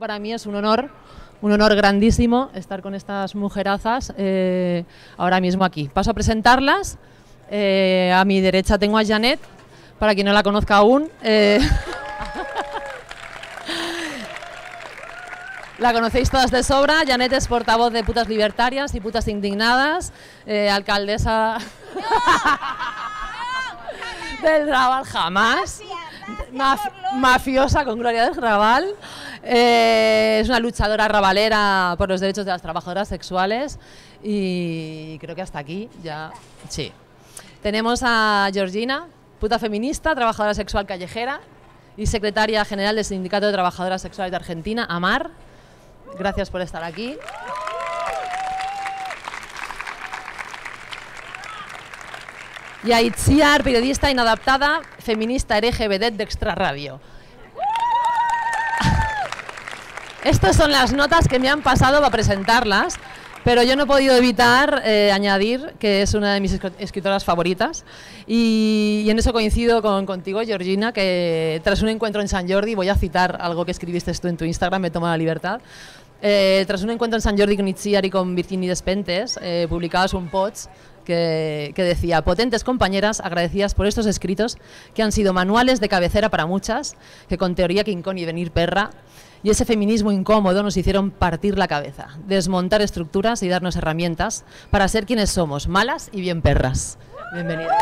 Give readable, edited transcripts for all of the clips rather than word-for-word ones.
Para mí es un honor grandísimo estar con estas mujerazas ahora mismo aquí. Paso a presentarlas. A mi derecha tengo a Janet, para quien no la conozca aún. La conocéis todas de sobra. Janet es portavoz de Putas Libertarias y Putas Indignadas, alcaldesa del Raval jamás, mafiosa con gloria del Raval. Es una luchadora ravalera por los derechos de las trabajadoras sexuales y creo que hasta aquí ya. Sí. Tenemos a Georgina, puta feminista, trabajadora sexual callejera y secretaria general del Sindicato de Trabajadoras Sexuales de Argentina, AMMAR. Gracias por estar aquí. Y a Itziar, periodista inadaptada, feminista hereje vedette de Extraradio. Estas son las notas que me han pasado para presentarlas, pero yo no he podido evitar añadir que es una de mis escritoras favoritas y en eso coincido contigo, Georgina, que tras un encuentro en San Jordi, voy a citar algo que escribiste tú en tu Instagram, me tomo la libertad. Tras un encuentro en San Jordi con Itziar y con Virginie Despentes, publicabas un post que decía: potentes compañeras, agradecidas por estos escritos que han sido manuales de cabecera para muchas, que con teoría King Kong y Devenir Perra y ese feminismo incómodo nos hicieron partir la cabeza, desmontar estructuras y darnos herramientas para ser quienes somos, malas y bien perras. Bienvenida.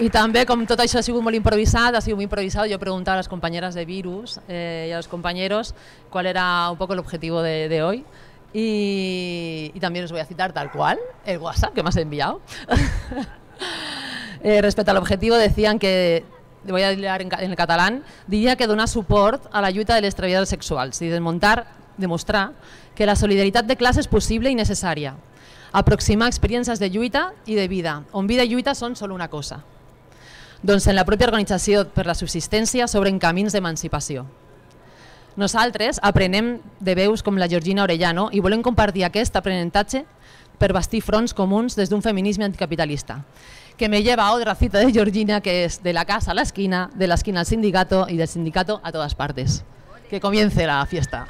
I també, com tot això ha sigut molt improvisat, jo preguntava a les companyeres de Virus i als companyeros qual era un poco el objetivo de hoy y también os voy a citar tal cual el WhatsApp que me has enviado. Respecte al objetivo decían que, voy a hablar en catalán, diria que donar suport a la lluita de les treballadores sexuals i demostrar que la solidaritat de classe és possible i necessària. Aproximar experiències de lluita i de vida, on vida i lluita són solo una cosa. Doncs en la pròpia organització per la subsistència sobre camins d'emancipació. Nosaltres aprenem de veus com la Georgina Orellano i volem compartir aquest aprenentatge per bastir fronts comuns des d'un feminisme anticapitalista, que me lleva a otra cita de Georgina, que es de la casa a la esquina, de la esquina al sindicato y del sindicato a todas partes. Que comience la fiesta.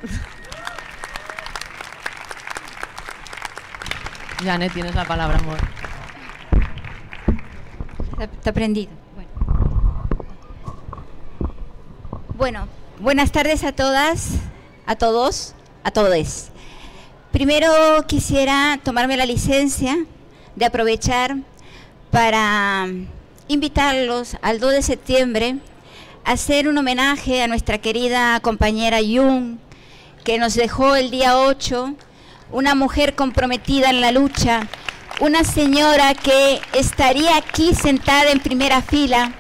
Janet, tienes la palabra, amor. Está prendido. Bueno, buenas tardes a todas, a todos, a todes. Primero quisiera tomarme la licencia de aprovechar para invitarlos al 2 de septiembre a hacer un homenaje a nuestra querida compañera Yun, que nos dejó el día 8, una mujer comprometida en la lucha, una señora que estaría aquí sentada en primera fila,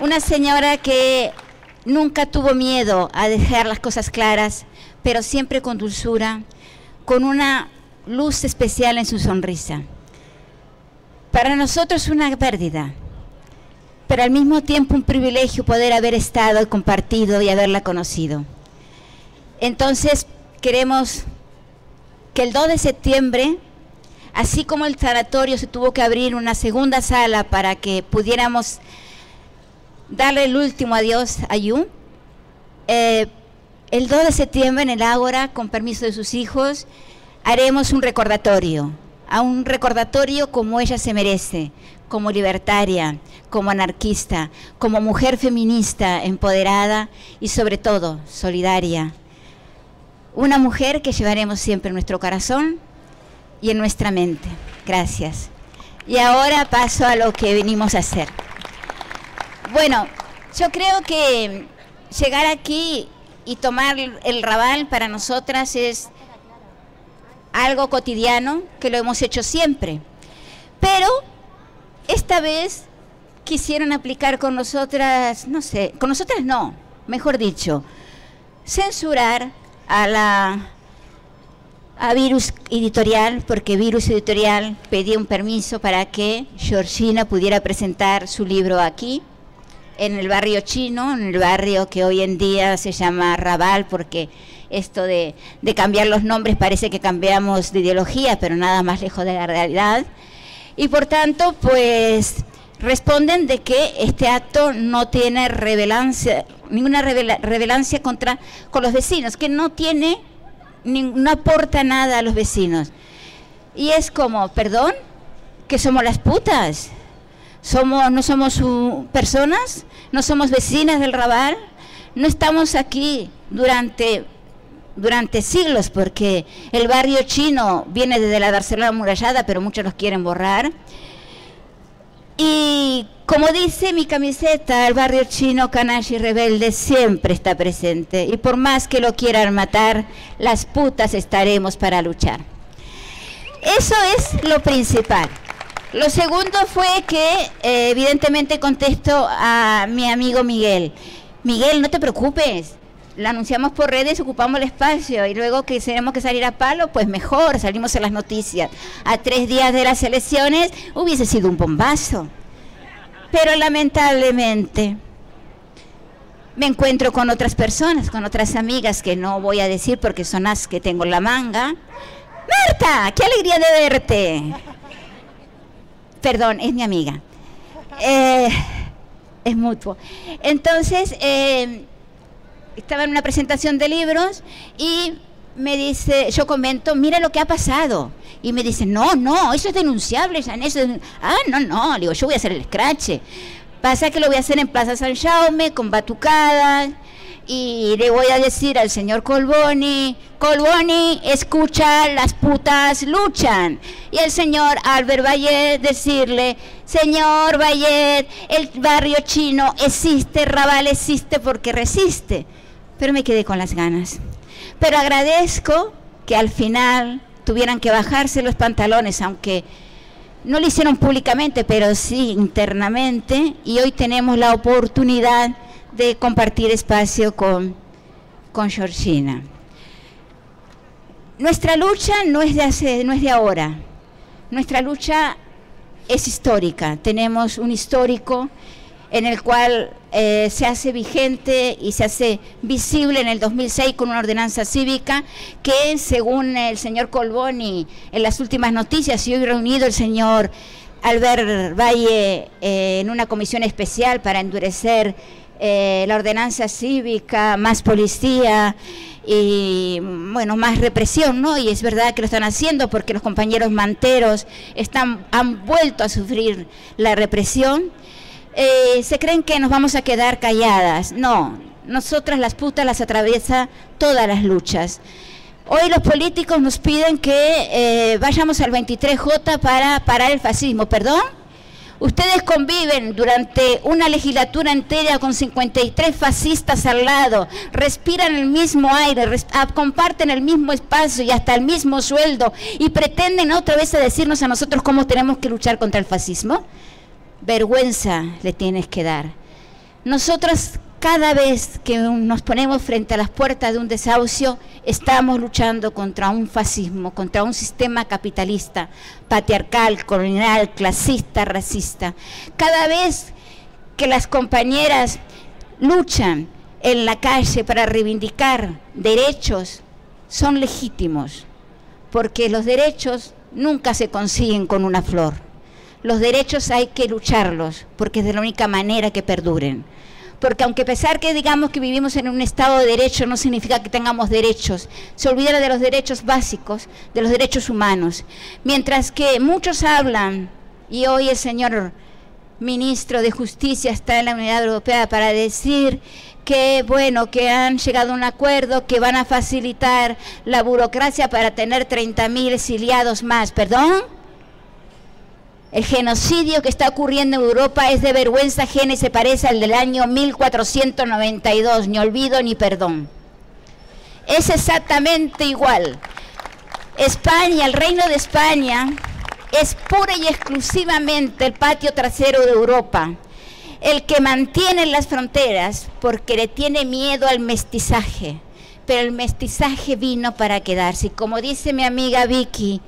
una señora que nunca tuvo miedo a dejar las cosas claras, pero siempre con dulzura, con una luz especial en su sonrisa. Para nosotros una pérdida, pero al mismo tiempo un privilegio poder haber estado y compartido y haberla conocido. Entonces queremos que el 2 de septiembre, así como el sanatorio se tuvo que abrir una segunda sala para que pudiéramos darle el último adiós a Yun, el 2 de septiembre en el Ágora, con permiso de sus hijos, haremos un recordatorio. A un recordatorio como ella se merece, como libertaria, como anarquista, como mujer feminista empoderada y sobre todo solidaria. Una mujer que llevaremos siempre en nuestro corazón y en nuestra mente. Gracias. Y ahora paso a lo que venimos a hacer. Bueno, yo creo que llegar aquí y tomar el Raval para nosotras es algo cotidiano, que lo hemos hecho siempre. Pero esta vez quisieron aplicar con nosotras, no sé, con nosotras no, mejor dicho, censurar a Virus Editorial, porque Virus Editorial pedía un permiso para que Georgina pudiera presentar su libro aquí, en el barrio chino, en el barrio que hoy en día se llama Raval, porque esto de cambiar los nombres parece que cambiamos de ideología, pero nada más lejos de la realidad. Y por tanto, pues responden de que este acto no tiene relevancia, ninguna relevancia con los vecinos, que no tiene, no aporta nada a los vecinos. Y es como, perdón, que somos las putas, no somos personas, no somos vecinas del Raval, no estamos aquí durante siglos, porque el barrio chino viene desde la Barcelona amurallada, pero muchos los quieren borrar. Y como dice mi camiseta, el barrio chino, canalla y rebelde, siempre está presente. Y por más que lo quieran matar, las putas estaremos para luchar. Eso es lo principal. Lo segundo fue que, evidentemente, contesto a mi amigo Miguel. Miguel, no te preocupes. Lo anunciamos por redes, ocupamos el espacio y luego que tenemos que salir a palo, pues mejor, salimos en las noticias. A 3 días de las elecciones hubiese sido un bombazo. Pero lamentablemente me encuentro con otras personas, con otras amigas que no voy a decir porque son las que tengo en la manga. ¡Marta, qué alegría de verte! Perdón, es mi amiga. Es mutuo. Entonces, estaba en una presentación de libros y me dice, yo comento, mira lo que ha pasado. Y me dice, no, no, eso es denunciable, Janet, eso es denunciable. Ah, no, no, le digo, yo voy a hacer el escrache. Pasa que lo voy a hacer en Plaza San Jaume, con batucadas, y le voy a decir al señor Colboni, Colboni, escucha, las putas luchan. Y el señor Albert Vallet decirle, señor Vallet, el barrio chino existe, Raval existe porque resiste. Pero me quedé con las ganas. Pero agradezco que al final tuvieran que bajarse los pantalones, aunque no lo hicieron públicamente, pero sí internamente, y hoy tenemos la oportunidad de compartir espacio con Georgina. Nuestra lucha no es de ahora, nuestra lucha es histórica, tenemos un histórico en el cual se hace vigente y se hace visible en el 2006 con una ordenanza cívica que, según el señor Colboni en las últimas noticias, y hoy reunido el señor Albert Valle en una comisión especial para endurecer la ordenanza cívica, más policía y, bueno, más represión, ¿no? Y es verdad que lo están haciendo porque los compañeros manteros han vuelto a sufrir la represión. Se creen que nos vamos a quedar calladas. No, nosotras las putas las atraviesa todas las luchas. Hoy los políticos nos piden que vayamos al 23J para parar el fascismo, ¿perdón? Ustedes conviven durante una legislatura entera con 53 fascistas al lado, respiran el mismo aire, comparten el mismo espacio y hasta el mismo sueldo y pretenden otra vez a decirnos a nosotros cómo tenemos que luchar contra el fascismo. Vergüenza le tienes que dar. Nosotros cada vez que nos ponemos frente a las puertas de un desahucio estamos luchando contra un fascismo, contra un sistema capitalista, patriarcal, colonial, clasista, racista. Cada vez que las compañeras luchan en la calle para reivindicar derechos, son legítimos, porque los derechos nunca se consiguen con una flor. Los derechos hay que lucharlos, porque es de la única manera que perduren. Porque aunque a pesar que digamos que vivimos en un estado de derecho, no significa que tengamos derechos. Se olvidan de los derechos básicos, de los derechos humanos. Mientras que muchos hablan, y hoy el señor ministro de Justicia está en la Unidad Europea para decir que, bueno, que han llegado a un acuerdo, que van a facilitar la burocracia para tener 30.000 exiliados más, ¿perdón? El genocidio que está ocurriendo en Europa es de vergüenza ajena y se parece al del año 1492, ni olvido ni perdón. Es exactamente igual. España, el Reino de España, es pura y exclusivamente el patio trasero de Europa, el que mantiene las fronteras porque le tiene miedo al mestizaje, pero el mestizaje vino para quedarse. Y como dice mi amiga Vicky,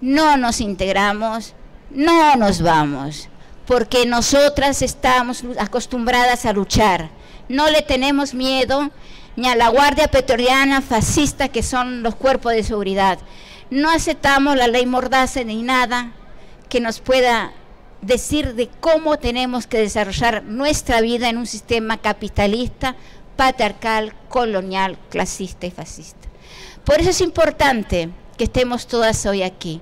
no nos integramos, no nos vamos, porque nosotras estamos acostumbradas a luchar. No le tenemos miedo ni a la Guardia Pretoriana fascista, que son los cuerpos de seguridad. No aceptamos la ley mordaza ni nada que nos pueda decir de cómo tenemos que desarrollar nuestra vida en un sistema capitalista, patriarcal, colonial, clasista y fascista. Por eso es importante que estemos todas hoy aquí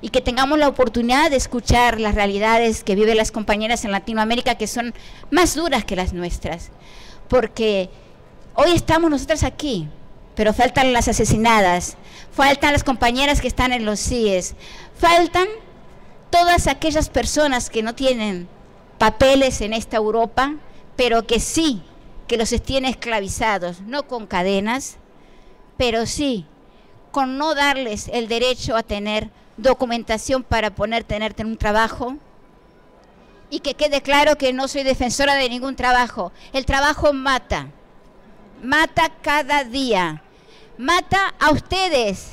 y que tengamos la oportunidad de escuchar las realidades que viven las compañeras en Latinoamérica, que son más duras que las nuestras, porque hoy estamos nosotras aquí, pero faltan las asesinadas, faltan las compañeras que están en los CIES, faltan todas aquellas personas que no tienen papeles en esta Europa, pero que sí, que los tiene esclavizados, no con cadenas, pero sí con no darles el derecho a tener documentación para tener un trabajo. Y que quede claro que no soy defensora de ningún trabajo. El trabajo mata, mata cada día, mata a ustedes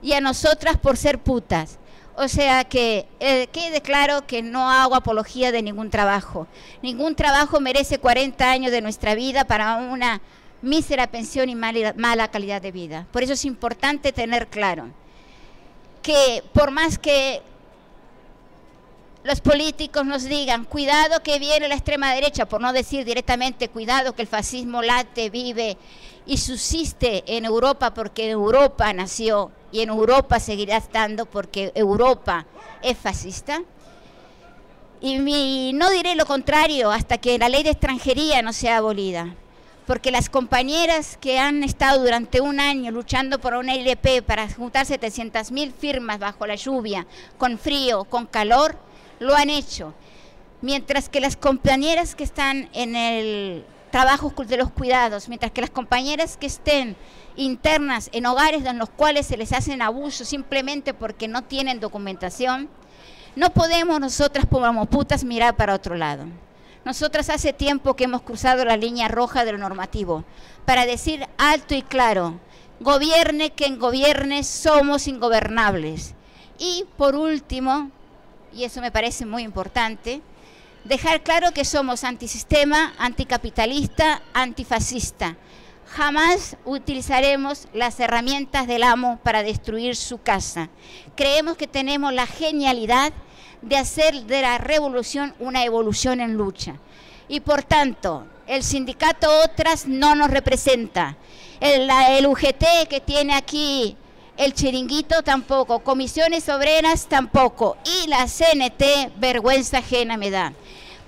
y a nosotras por ser putas. O sea que quede claro que no hago apología de ningún trabajo. Ningún trabajo merece 40 años de nuestra vida para una mísera pensión y mala calidad de vida. Por eso es importante tener claro que por más que los políticos nos digan, cuidado que viene la extrema derecha, por no decir directamente, cuidado que el fascismo late, vive y subsiste en Europa, porque en Europa nació y en Europa seguirá estando, porque Europa es fascista. Y no diré lo contrario hasta que la ley de extranjería no sea abolida, porque las compañeras que han estado durante un año luchando por una ILP para juntar 700.000 firmas bajo la lluvia, con frío, con calor, lo han hecho. Mientras que las compañeras que están en el trabajo de los cuidados, mientras que las compañeras que estén internas en hogares en los cuales se les hacen abuso simplemente porque no tienen documentación, no podemos nosotras como putas mirar para otro lado. Nosotras hace tiempo que hemos cruzado la línea roja de lo normativo para decir alto y claro, gobierne quien gobierne, somos ingobernables. Y por último, y eso me parece muy importante, dejar claro que somos antisistema, anticapitalista, antifascista. Jamás utilizaremos las herramientas del amo para destruir su casa. Creemos que tenemos la genialidad de hacer de la revolución una evolución en lucha. Y por tanto, el sindicato Otras no nos representa. El UGT que tiene aquí el chiringuito tampoco, Comisiones Obreras tampoco, y la CNT vergüenza ajena me da.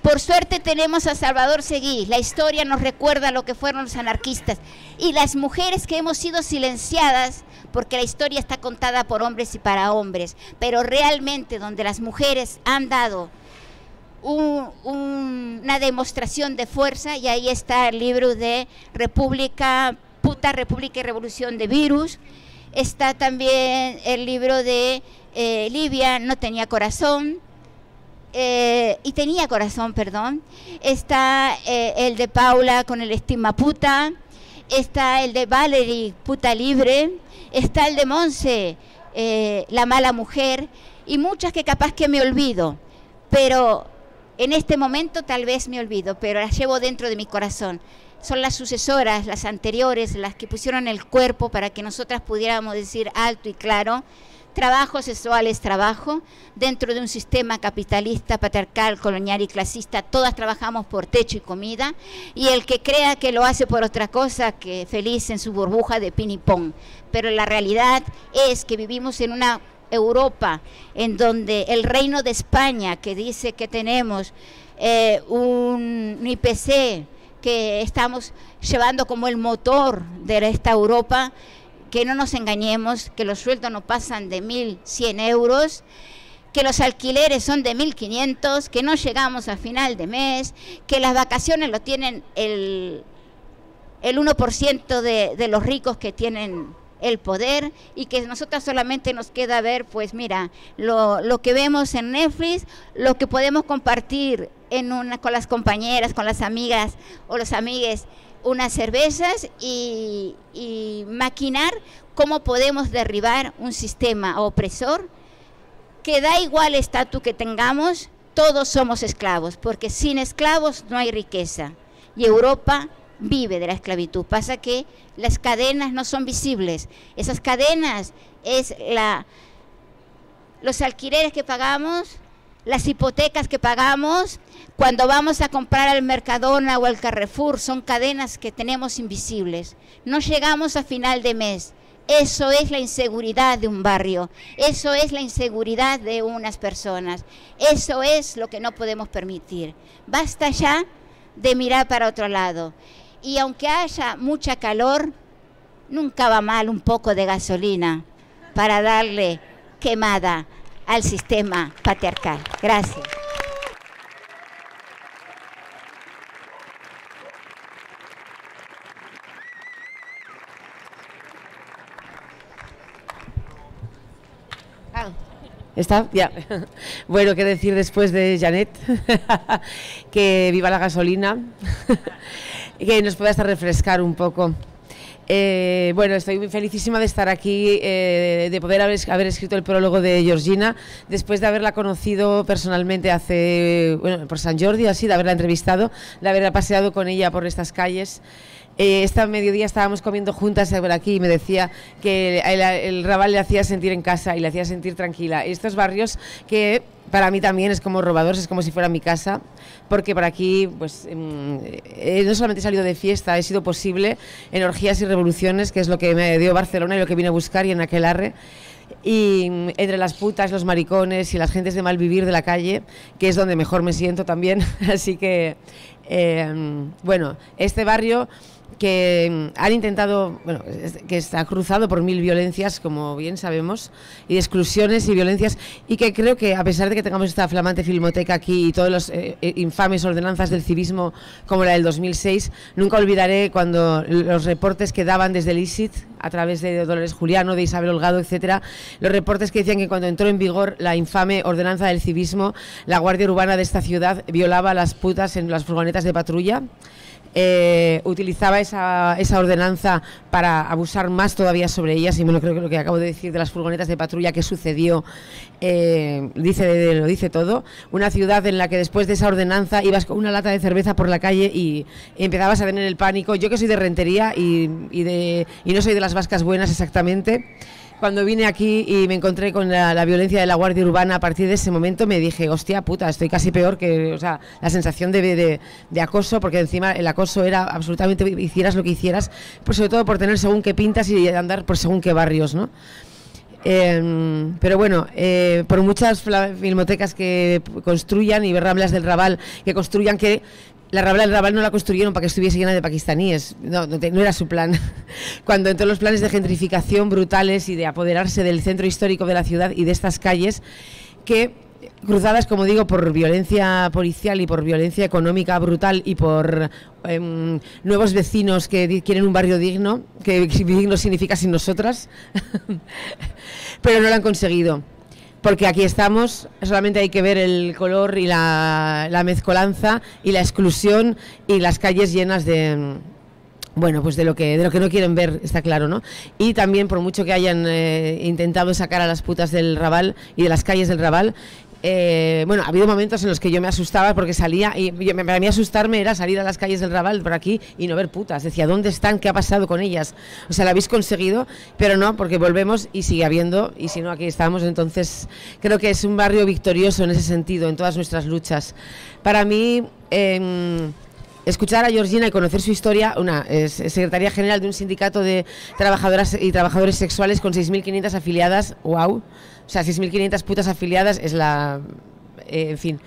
Por suerte tenemos a Salvador Seguí, la historia nos recuerda lo que fueron los anarquistas y las mujeres que hemos sido silenciadas, porque la historia está contada por hombres y para hombres, pero realmente donde las mujeres han dado una demostración de fuerza, y ahí está el libro de República, Puta, República y Revolución de Virus. Está también el libro de Libia, No tenía corazón, y tenía corazón, perdón. Está el de Paula con el estigma puta, está el de Valerie, Puta libre, está el de Monse, La mala mujer, y muchas que capaz que me olvido, pero en este momento tal vez me olvido, pero las llevo dentro de mi corazón. Son las sucesoras, las anteriores, las que pusieron el cuerpo para que nosotras pudiéramos decir alto y claro, trabajo sexual es trabajo, dentro de un sistema capitalista, patriarcal, colonial y clasista, todas trabajamos por techo y comida, y el que crea que lo hace por otra cosa, que feliz en su burbuja de pin y pong. Pero la realidad es que vivimos en una Europa en donde el Reino de España, que dice que tenemos un IPC, que estamos llevando como el motor de esta Europa, que no nos engañemos, que los sueldos no pasan de 1.100 euros, que los alquileres son de 1.500, que no llegamos a final de mes, que las vacaciones lo tienen el 1% de los ricos que tienen el poder, y que nosotras solamente nos queda ver, pues mira, lo que vemos en Netflix, lo que podemos compartir con las compañeras, con las amigas o los amigues, unas cervezas y maquinar cómo podemos derribar un sistema opresor que da igual estatus que tengamos, todos somos esclavos, porque sin esclavos no hay riqueza, y Europa vive de la esclavitud. Pasa que las cadenas no son visibles, esas cadenas es los alquileres que pagamos, las hipotecas que pagamos cuando vamos a comprar al Mercadona o al Carrefour, son cadenas que tenemos invisibles. No llegamos a final de mes. Eso es la inseguridad de un barrio, eso es la inseguridad de unas personas, eso es lo que no podemos permitir. Basta ya de mirar para otro lado. Y aunque haya mucha calor, nunca va mal un poco de gasolina para darle quemada al sistema patriarcal. Gracias. ¿Está? Ya. Bueno, ¿qué decir después de Janet? Que viva la gasolina, que nos pueda hasta refrescar un poco. Bueno, estoy muy felicísima de estar aquí, de poder haber escrito el prólogo de Georgina, después de haberla conocido personalmente hace, bueno, por San Jordi, así, de haberla entrevistado, de haberla paseado con ella por estas calles. Este mediodía estábamos comiendo juntas aquí y me decía que el Raval le hacía sentir en casa y le hacía sentir tranquila. Estos barrios que para mí también es como Robadores, es como si fuera mi casa, porque por aquí pues, no solamente he salido de fiesta, he sido posible en orgías y revoluciones, que es lo que me dio Barcelona y lo que vine a buscar, y en Aquelarre. Y entre las putas, los maricones y las gentes de mal vivir de la calle, que es donde mejor me siento también. Así que, bueno, este barrio que han intentado, bueno, que está cruzado por mil violencias, como bien sabemos, y de exclusiones y violencias, y que creo que a pesar de que tengamos esta flamante filmoteca aquí y todas las infames ordenanzas del civismo como la del 2006, nunca olvidaré cuando los reportes que daban desde el ISIT, a través de Dolores Juliano, de Isabel Holgado, etcétera, los reportes que decían que cuando entró en vigor la infame ordenanza del civismo, la Guardia Urbana de esta ciudad violaba a las putas en las furgonetas de patrulla. Utilizaba esa ordenanza para abusar más todavía sobre ellas, y bueno, creo que lo que acabo de decir de las furgonetas de patrulla que sucedió lo dice todo. Una ciudad en la que después de esa ordenanza ibas con una lata de cerveza por la calle y empezabas a tener el pánico. Yo, que soy de Rentería y no soy de las vascas buenas exactamente, cuando vine aquí y me encontré con la violencia de la Guardia Urbana, a partir de ese momento me dije, hostia puta, estoy casi peor que, o sea, la sensación de acoso, porque encima el acoso era absolutamente, hicieras lo que hicieras, pues sobre todo por tener según qué pintas y andar por según qué barrios, ¿no? Pero bueno, por muchas filmotecas que construyan y ramblas del Raval que construyan, que el Raval no la construyeron para que estuviese llena de pakistaníes, no era su plan. Cuando entró los planes de gentrificación brutales y de apoderarse del centro histórico de la ciudad y de estas calles, que cruzadas, como digo, por violencia policial y por violencia económica brutal y por nuevos vecinos que quieren un barrio digno, que digno significa sin nosotras, pero no lo han conseguido. Porque aquí estamos, solamente hay que ver el color y la mezcolanza y la exclusión y las calles llenas de, bueno, pues de lo que no quieren ver, está claro, ¿no? Y también, por mucho que hayan intentado sacar a las putas del Raval y de las calles del Raval, bueno, ha habido momentos en los que yo me asustaba porque salía, y para mí asustarme era salir a las calles del Raval por aquí y no ver putas. Decía, ¿dónde están? ¿Qué ha pasado con ellas? O sea, la habéis conseguido, pero no, porque volvemos y sigue habiendo, y si no, aquí estamos. Entonces, creo que es un barrio victorioso en ese sentido, en todas nuestras luchas. Para mí, escuchar a Georgina y conocer su historia, una secretaria general de un sindicato de trabajadoras y trabajadores sexuales con 6.500 afiliadas, wow. O sea, 6.500 putas afiliadas es la... en fin.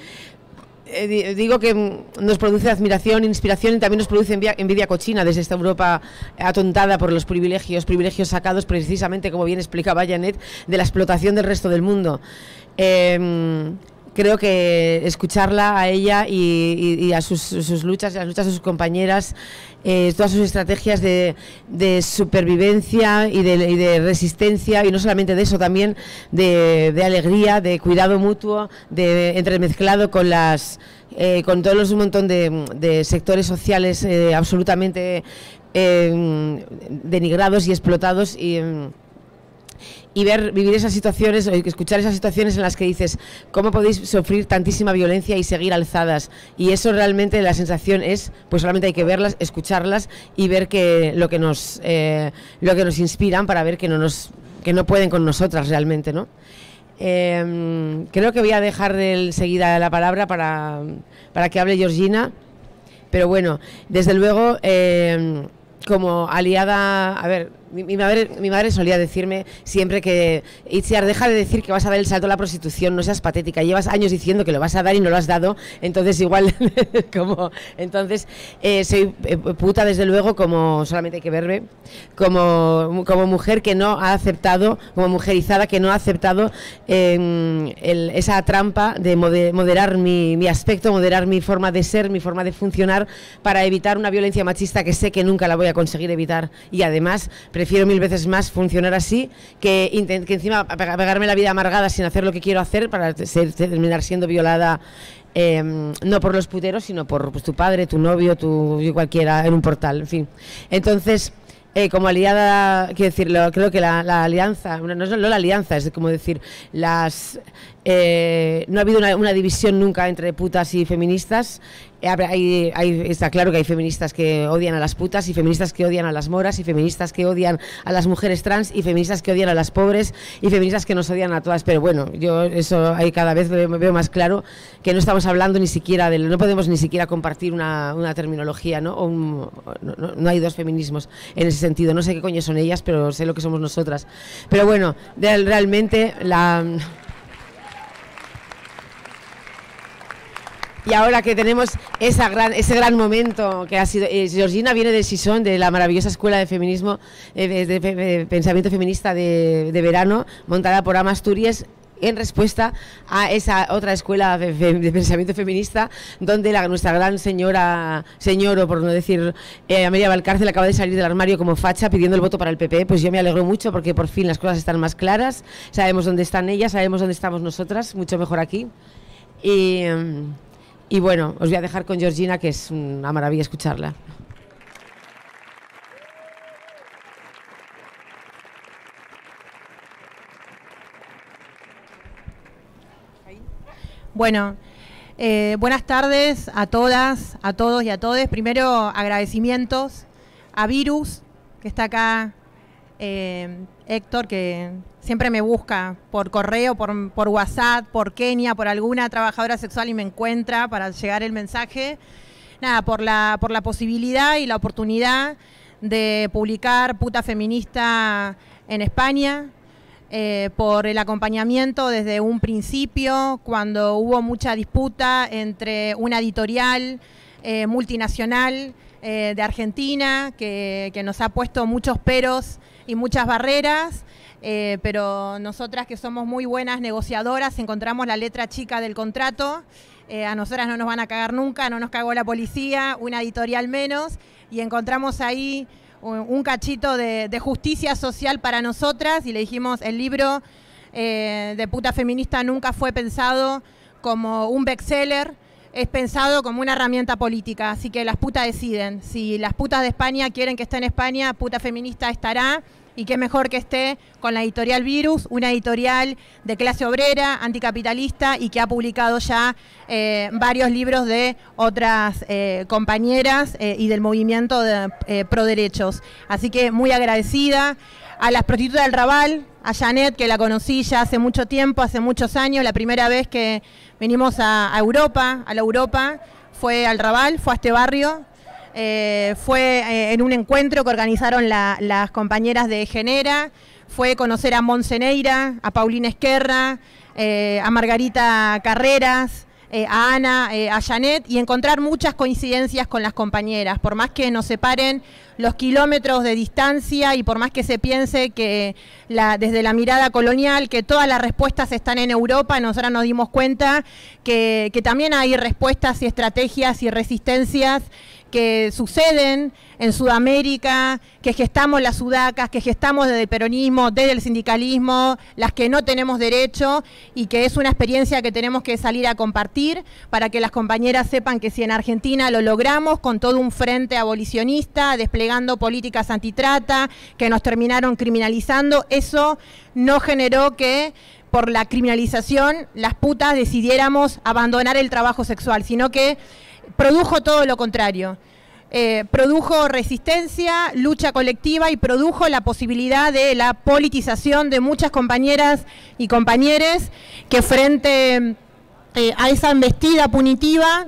Digo que nos produce admiración, inspiración, y también nos produce envidia cochina desde esta Europa atontada por los privilegios sacados precisamente, como bien explicaba Janet, de la explotación del resto del mundo. Creo que escucharla a ella y a sus luchas, las luchas de sus compañeras, todas sus estrategias de supervivencia y de resistencia, y no solamente de eso, también de alegría, de cuidado mutuo, de entremezclado con con todos los montón de sectores sociales absolutamente denigrados y explotados, y vivir esas situaciones, o escuchar esas situaciones en las que dices, ¿cómo podéis sufrir tantísima violencia y seguir alzadas? Y eso realmente, la sensación es, pues solamente hay que verlas, escucharlas y ver que lo que nos inspiran, para ver que no pueden con nosotras realmente, ¿no? Creo que voy a dejar enseguida la palabra para que hable Georgina, pero bueno, desde luego, como aliada, a ver, mi madre solía decirme siempre que, Itziar, deja de decir que vas a dar el salto a la prostitución, no seas patética, llevas años diciendo que lo vas a dar y no lo has dado, entonces igual, soy puta desde luego, como solamente hay que verme, como mujer que no ha aceptado, como mujerizada que no ha aceptado esa trampa de moderar mi aspecto, moderar mi forma de ser, mi forma de funcionar, para evitar una violencia machista que sé que nunca la voy a conseguir evitar, y además prefiero mil veces más funcionar así que encima pegarme la vida amargada sin hacer lo que quiero hacer para terminar siendo violada, no por los puteros, sino por tu padre, tu novio, cualquiera, en un portal, en fin. Entonces, como aliada, quiero decirlo, creo que la alianza, no la alianza, es como decir, no ha habido una división nunca entre putas y feministas. Está claro que hay feministas que odian a las putas, y feministas que odian a las moras, y feministas que odian a las mujeres trans, y feministas que odian a las pobres, y feministas que nos odian a todas. Pero bueno, yo eso ahí cada vez me veo más claro que no estamos hablando ni siquiera no podemos ni siquiera compartir una terminología, ¿no? No hay dos feminismos en ese sentido. No sé qué coño son ellas, pero sé lo que somos nosotras. Pero bueno, realmente y ahora que tenemos ese gran momento que ha sido... Georgina viene del Sison, de la maravillosa escuela de feminismo, de pensamiento feminista de verano, montada por AMMAR Asturias, en respuesta a esa otra escuela de pensamiento feminista, donde nuestra gran señora, por no decir Amelia Valcárcel, acaba de salir del armario como facha pidiendo el voto para el PP. Pues yo me alegro mucho porque por fin las cosas están más claras, sabemos dónde están ellas, sabemos dónde estamos nosotras, mucho mejor aquí. Y bueno, os voy a dejar con Georgina, que es una maravilla escucharla. Bueno, buenas tardes a todas, a todos y a todes. Primero, agradecimientos a Virus, que está acá, Héctor, que siempre me busca por correo, por WhatsApp, por Kenia, por alguna trabajadora sexual y me encuentra para llegar el mensaje. Nada, por la posibilidad y la oportunidad de publicar Puta Feminista en España, por el acompañamiento desde un principio, cuando hubo mucha disputa entre una editorial multinacional de Argentina, que nos ha puesto muchos peros y muchas barreras, pero nosotras, que somos muy buenas negociadoras, encontramos la letra chica del contrato. A nosotras no nos van a cagar nunca, no nos cagó la policía, una editorial menos, y encontramos ahí un cachito de justicia social para nosotras, y le dijimos: el libro de Puta Feminista nunca fue pensado como un bestseller, es pensado como una herramienta política, así que las putas deciden. Si las putas de España quieren que esté en España, Puta Feminista estará, y qué mejor que esté con la editorial Virus, una editorial de clase obrera, anticapitalista, y que ha publicado ya varios libros de otras compañeras y del movimiento de pro derechos. Así que muy agradecida a las prostitutas del Raval, a Janet, que la conocí ya hace mucho tiempo, hace muchos años. La primera vez que vinimos a la Europa, fue al Raval, fue a este barrio. Fue en un encuentro que organizaron las compañeras de Genera, fue conocer a Monseneira, a Paulina Esquerra, a Margarita Carreras, a Ana, a Janet, y encontrar muchas coincidencias con las compañeras, por más que nos separen los kilómetros de distancia y por más que se piense que desde la mirada colonial que todas las respuestas están en Europa, nosotras nos dimos cuenta que también hay respuestas y estrategias y resistencias que suceden en Sudamérica, que gestamos las sudacas, que gestamos desde el peronismo, desde el sindicalismo, las que no tenemos derecho, y que es una experiencia que tenemos que salir a compartir para que las compañeras sepan que si en Argentina lo logramos con todo un frente abolicionista, desplegando políticas antitrata, que nos terminaron criminalizando, eso no generó que por la criminalización las putas decidiéramos abandonar el trabajo sexual, sino que produjo todo lo contrario. produjo resistencia, lucha colectiva y produjo la posibilidad de la politización de muchas compañeras y compañeros que frente a esa embestida punitiva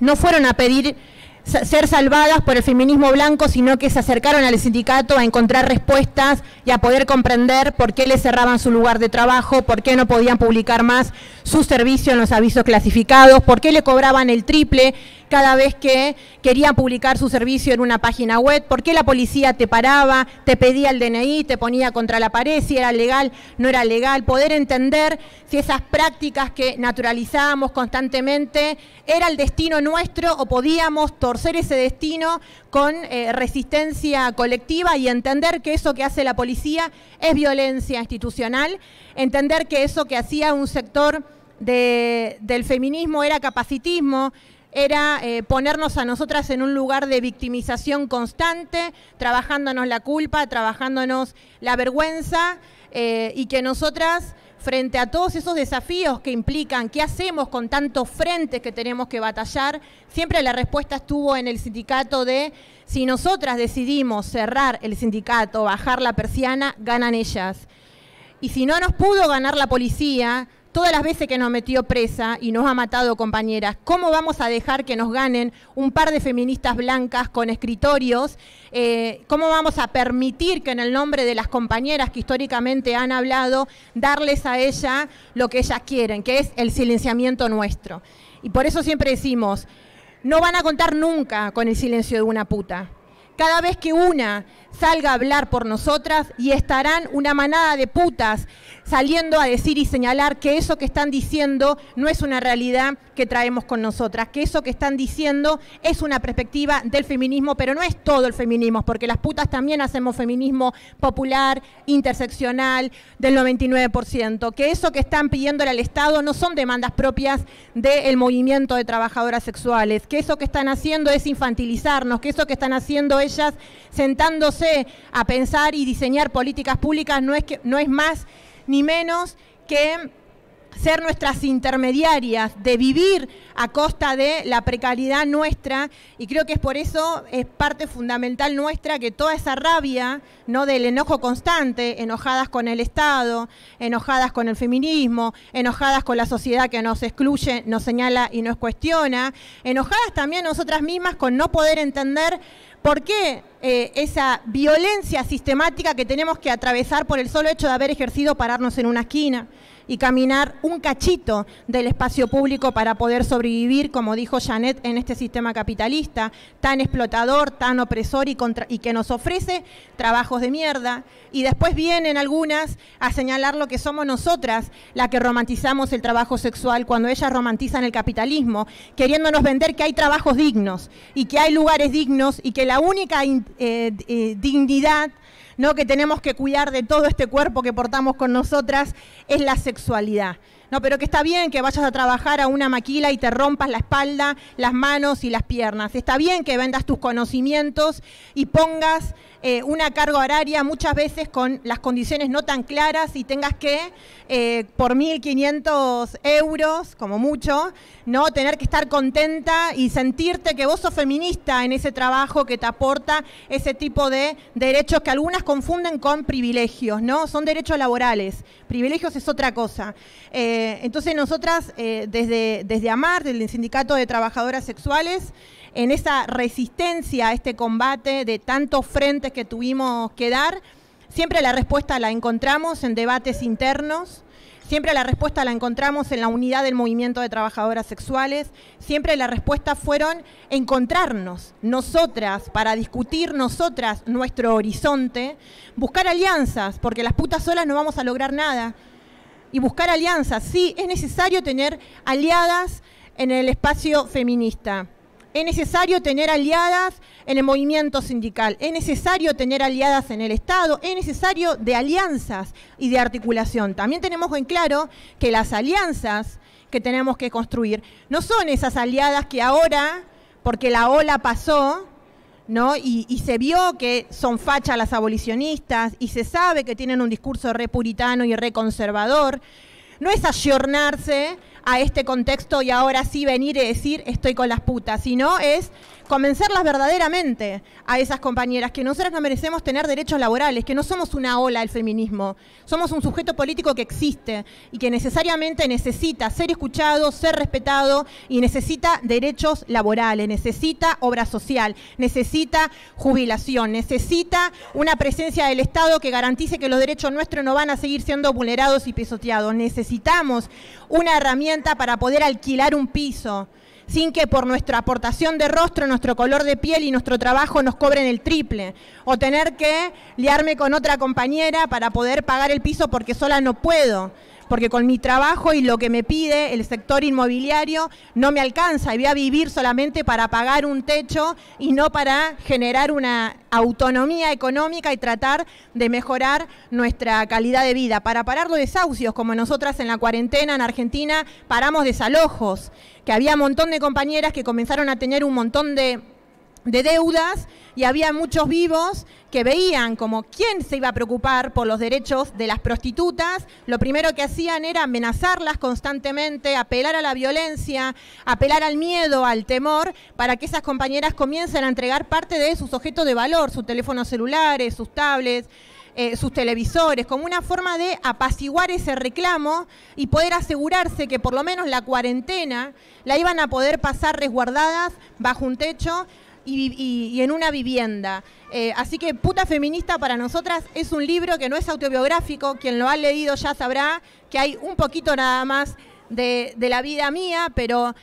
no fueron a pedir ser salvadas por el feminismo blanco, sino que se acercaron al sindicato a encontrar respuestas y a poder comprender por qué les cerraban su lugar de trabajo, por qué no podían publicar más su servicio en los avisos clasificados, por qué le cobraban el triple cada vez que querían publicar su servicio en una página web, por qué la policía te paraba, te pedía el DNI, te ponía contra la pared, si era legal, no era legal, poder entender si esas prácticas que naturalizábamos constantemente era el destino nuestro o podíamos torcer ese destino con resistencia colectiva y entender que eso que hace la policía es violencia institucional, entender que eso que hacía un sector del feminismo era capacitismo, era ponernos a nosotras en un lugar de victimización constante, trabajándonos la culpa, trabajándonos la vergüenza, y que nosotras, frente a todos esos desafíos que implican, qué hacemos con tantos frentes que tenemos que batallar, siempre la respuesta estuvo en el sindicato de, si nosotras decidimos cerrar el sindicato, bajar la persiana, ganan ellas. Y si no nos pudo ganar la policía, todas las veces que nos metió presa y nos ha matado compañeras, ¿cómo vamos a dejar que nos ganen un par de feministas blancas con escritorios? ¿Cómo vamos a permitir que en el nombre de las compañeras que históricamente han hablado, darles a ellas lo que ellas quieren, que es el silenciamiento nuestro? Y por eso siempre decimos, no van a contar nunca con el silencio de una puta. Cada vez que una salga a hablar por nosotras y estarán una manada de putas saliendo a decir y señalar que eso que están diciendo no es una realidad que traemos con nosotras, que eso que están diciendo es una perspectiva del feminismo, pero no es todo el feminismo, porque las putas también hacemos feminismo popular, interseccional, del 99%, que eso que están pidiéndole al Estado no son demandas propias del movimiento de trabajadoras sexuales, que eso que están haciendo es infantilizarnos, que eso que están haciendo ellas sentándose a pensar y diseñar políticas públicas no es más ni menos que ser nuestras intermediarias, de vivir a costa de la precariedad nuestra, y creo que es por eso, es parte fundamental nuestra que toda esa rabia, ¿no?, del enojo constante, enojadas con el Estado, enojadas con el feminismo, enojadas con la sociedad que nos excluye, nos señala y nos cuestiona, enojadas también nosotras mismas con no poder entender por qué esa violencia sistemática que tenemos que atravesar por el solo hecho de haber ejercido pararnos en una esquina y caminar un cachito del espacio público para poder sobrevivir, como dijo Janet, en este sistema capitalista tan explotador, tan opresor y que nos ofrece trabajos de mierda. Y después vienen algunas a señalar lo que somos nosotras las que romantizamos el trabajo sexual cuando ellas romantizan el capitalismo, queriéndonos vender que hay trabajos dignos y que hay lugares dignos y que la única dignidad, ¿no?, que tenemos que cuidar de todo este cuerpo que portamos con nosotras es la sexualidad. No, pero que está bien que vayas a trabajar a una maquila y te rompas la espalda, las manos y las piernas. Está bien que vendas tus conocimientos y pongas una carga horaria muchas veces con las condiciones no tan claras y tengas que, por 1.500 euros, como mucho, ¿no?, tener que estar contenta y sentirte que vos sos feminista en ese trabajo que te aporta ese tipo de derechos que algunas confunden con privilegios, ¿no? Son derechos laborales, privilegios es otra cosa. Entonces nosotras, desde AMMAR, desde el Sindicato de Trabajadoras Sexuales, en esa resistencia a este combate de tantos frentes que tuvimos que dar, siempre la respuesta la encontramos en debates internos, siempre la respuesta la encontramos en la unidad del movimiento de trabajadoras sexuales, siempre la respuesta fueron encontrarnos, nosotras, para discutir nosotras nuestro horizonte, buscar alianzas, porque las putas solas no vamos a lograr nada, y buscar alianzas. Sí, es necesario tener aliadas en el espacio feminista. Es necesario tener aliadas en el movimiento sindical, es necesario tener aliadas en el Estado, es necesario de alianzas y de articulación. También tenemos en claro que las alianzas que tenemos que construir no son esas aliadas que ahora, porque la ola pasó, ¿no?, y se vio que son fachas las abolicionistas y se sabe que tienen un discurso re puritano y re conservador, no es ayornarse a este contexto y ahora sí venir y decir estoy con las putas, sino es convencerlas verdaderamente a esas compañeras que nosotras no merecemos tener derechos laborales, que no somos una ola del feminismo, somos un sujeto político que existe y que necesariamente necesita ser escuchado, ser respetado y necesita derechos laborales, necesita obra social, necesita jubilación, necesita una presencia del Estado que garantice que los derechos nuestros no van a seguir siendo vulnerados y pisoteados. Necesitamos una herramienta para poder alquilar un piso sin que por nuestra aportación de rostro, nuestro color de piel y nuestro trabajo nos cobren el triple, o tener que liarme con otra compañera para poder pagar el piso porque sola no puedo, porque con mi trabajo y lo que me pide el sector inmobiliario no me alcanza y voy a vivir solamente para pagar un techo y no para generar una autonomía económica y tratar de mejorar nuestra calidad de vida, para parar los desahucios, como nosotras en la cuarentena en Argentina paramos desalojos, que había un montón de compañeras que comenzaron a tener un montón de deudas y había muchos vivos que veían como quién se iba a preocupar por los derechos de las prostitutas. Lo primero que hacían era amenazarlas constantemente, apelar a la violencia, apelar al miedo, al temor, para que esas compañeras comiencen a entregar parte de sus objetos de valor, sus teléfonos celulares, sus tablets, sus televisores, como una forma de apaciguar ese reclamo y poder asegurarse que por lo menos la cuarentena la iban a poder pasar resguardadas bajo un techo y en una vivienda. Así que Puta Feminista para nosotras es un libro que no es autobiográfico, quien lo ha leído ya sabrá que hay un poquito nada más de la vida mía, pero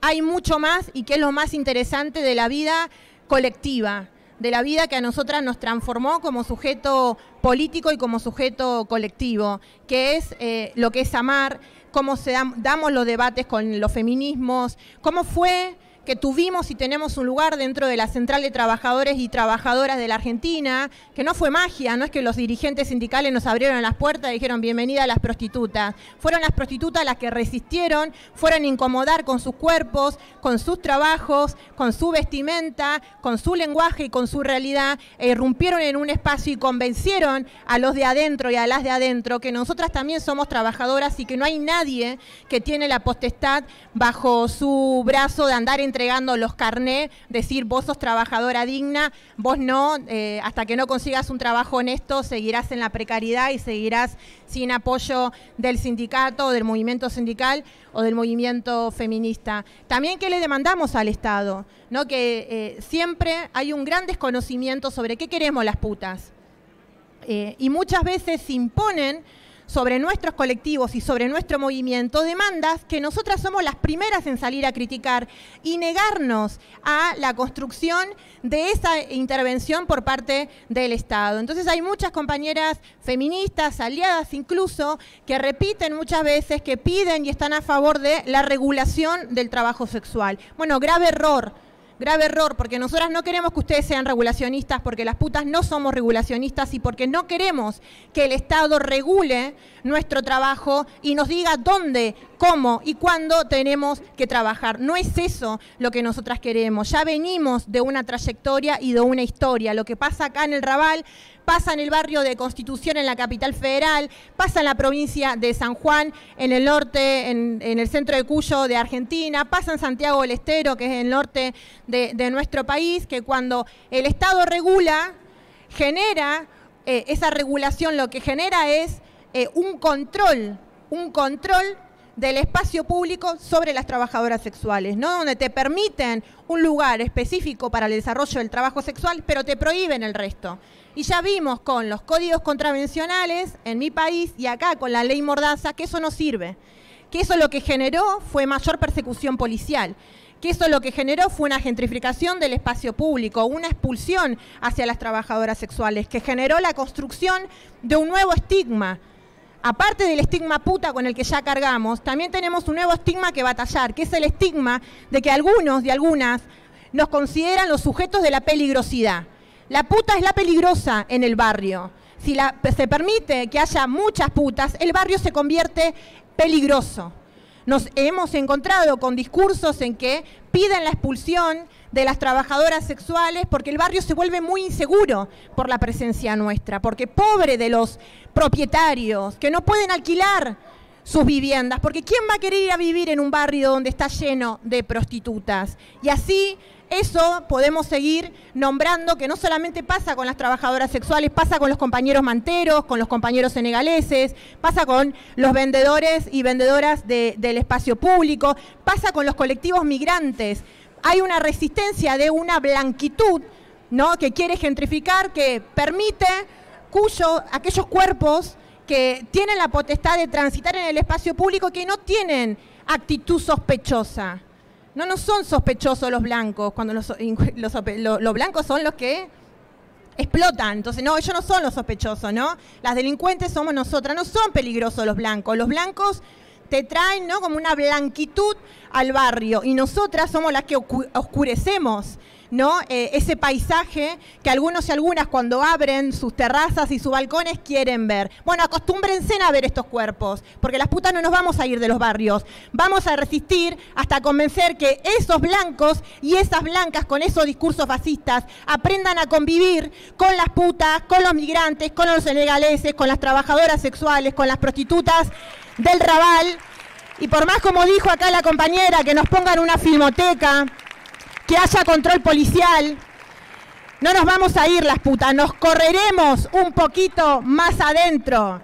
hay mucho más y que es lo más interesante de la vida colectiva, de la vida que a nosotras nos transformó como sujeto político y como sujeto colectivo, que es lo que es AMMAR, cómo se damos los debates con los feminismos, cómo fue que tuvimos y tenemos un lugar dentro de la Central de Trabajadores y Trabajadoras de la Argentina, que no fue magia, no es que los dirigentes sindicales nos abrieron las puertas y dijeron bienvenida a las prostitutas. Fueron las prostitutas las que resistieron, fueron a incomodar con sus cuerpos, con sus trabajos, con su vestimenta, con su lenguaje y con su realidad, e irrumpieron en un espacio y convencieron a los de adentro y a las de adentro que nosotras también somos trabajadoras y que no hay nadie que tiene la potestad bajo su brazo de andar en entregando los carnés, decir vos sos trabajadora digna, vos no, hasta que no consigas un trabajo honesto seguirás en la precariedad y seguirás sin apoyo del sindicato, del movimiento sindical o del movimiento feminista. También que le demandamos al Estado, ¿no? Que siempre hay un gran desconocimiento sobre qué queremos las putas y muchas veces se imponen sobre nuestros colectivos y sobre nuestro movimiento, demandas que nosotras somos las primeras en salir a criticar y negarnos a la construcción de esa intervención por parte del Estado. Entonces hay muchas compañeras feministas, aliadas incluso, que repiten muchas veces que piden y están a favor de la regulación del trabajo sexual. Bueno, grave error, porque nosotras no queremos que ustedes sean regulacionistas, porque las putas no somos regulacionistas y porque no queremos que el Estado regule nuestro trabajo y nos diga dónde, cómo y cuándo tenemos que trabajar. No es eso lo que nosotras queremos. Ya venimos de una trayectoria y de una historia. Lo que pasa acá en el Raval, pasa en el barrio de Constitución en la Capital Federal, pasa en la provincia de San Juan, en el norte, en el centro de Cuyo de Argentina, pasa en Santiago del Estero, que es el norte de nuestro país, que cuando el Estado regula, genera, esa regulación lo que genera es un control del espacio público sobre las trabajadoras sexuales, ¿no? Donde te permiten un lugar específico para el desarrollo del trabajo sexual, pero te prohíben el resto. Y ya vimos con los códigos contravencionales en mi país y acá con la ley Mordaza que eso no sirve, que eso lo que generó fue mayor persecución policial, que eso lo que generó fue una gentrificación del espacio público, una expulsión hacia las trabajadoras sexuales, que generó la construcción de un nuevo estigma. Aparte del estigma puta con el que ya cargamos, también tenemos un nuevo estigma que batallar, que es el estigma de que algunos y algunas nos consideran los sujetos de la peligrosidad. La puta es la peligrosa en el barrio. Si se permite que haya muchas putas, el barrio se convierte peligroso. Nos hemos encontrado con discursos en que piden la expulsión de las trabajadoras sexuales porque el barrio se vuelve muy inseguro por la presencia nuestra, porque pobre de los propietarios que no pueden alquilar sus viviendas, porque ¿quién va a querer ir a vivir en un barrio donde está lleno de prostitutas? Y así, eso podemos seguir nombrando, que no solamente pasa con las trabajadoras sexuales, pasa con los compañeros manteros, con los compañeros senegaleses, pasa con los vendedores y vendedoras del espacio público, pasa con los colectivos migrantes. Hay una resistencia de una blanquitud, ¿no?, que quiere gentrificar, que permite aquellos cuerpos que tienen la potestad de transitar en el espacio público, que no tienen actitud sospechosa. No son sospechosos los blancos, cuando los blancos son los que explotan. Entonces, no, ellos no son los sospechosos, ¿no? Las delincuentes somos nosotras, no son peligrosos los blancos. Los blancos te traen, ¿no?, como una blanquitud al barrio, y nosotras somos las que oscurecemos, ¿no?, ese paisaje que algunos y algunas, cuando abren sus terrazas y sus balcones, quieren ver. Bueno, acostúmbrense a ver estos cuerpos, porque las putas no nos vamos a ir de los barrios. Vamos a resistir hasta convencer que esos blancos y esas blancas, con esos discursos fascistas, aprendan a convivir con las putas, con los migrantes, con los senegaleses, con las trabajadoras sexuales, con las prostitutas del Raval. Y por más, como dijo acá la compañera, que nos pongan una filmoteca, que haya control policial, no nos vamos a ir las putas, nos correremos un poquito más adentro,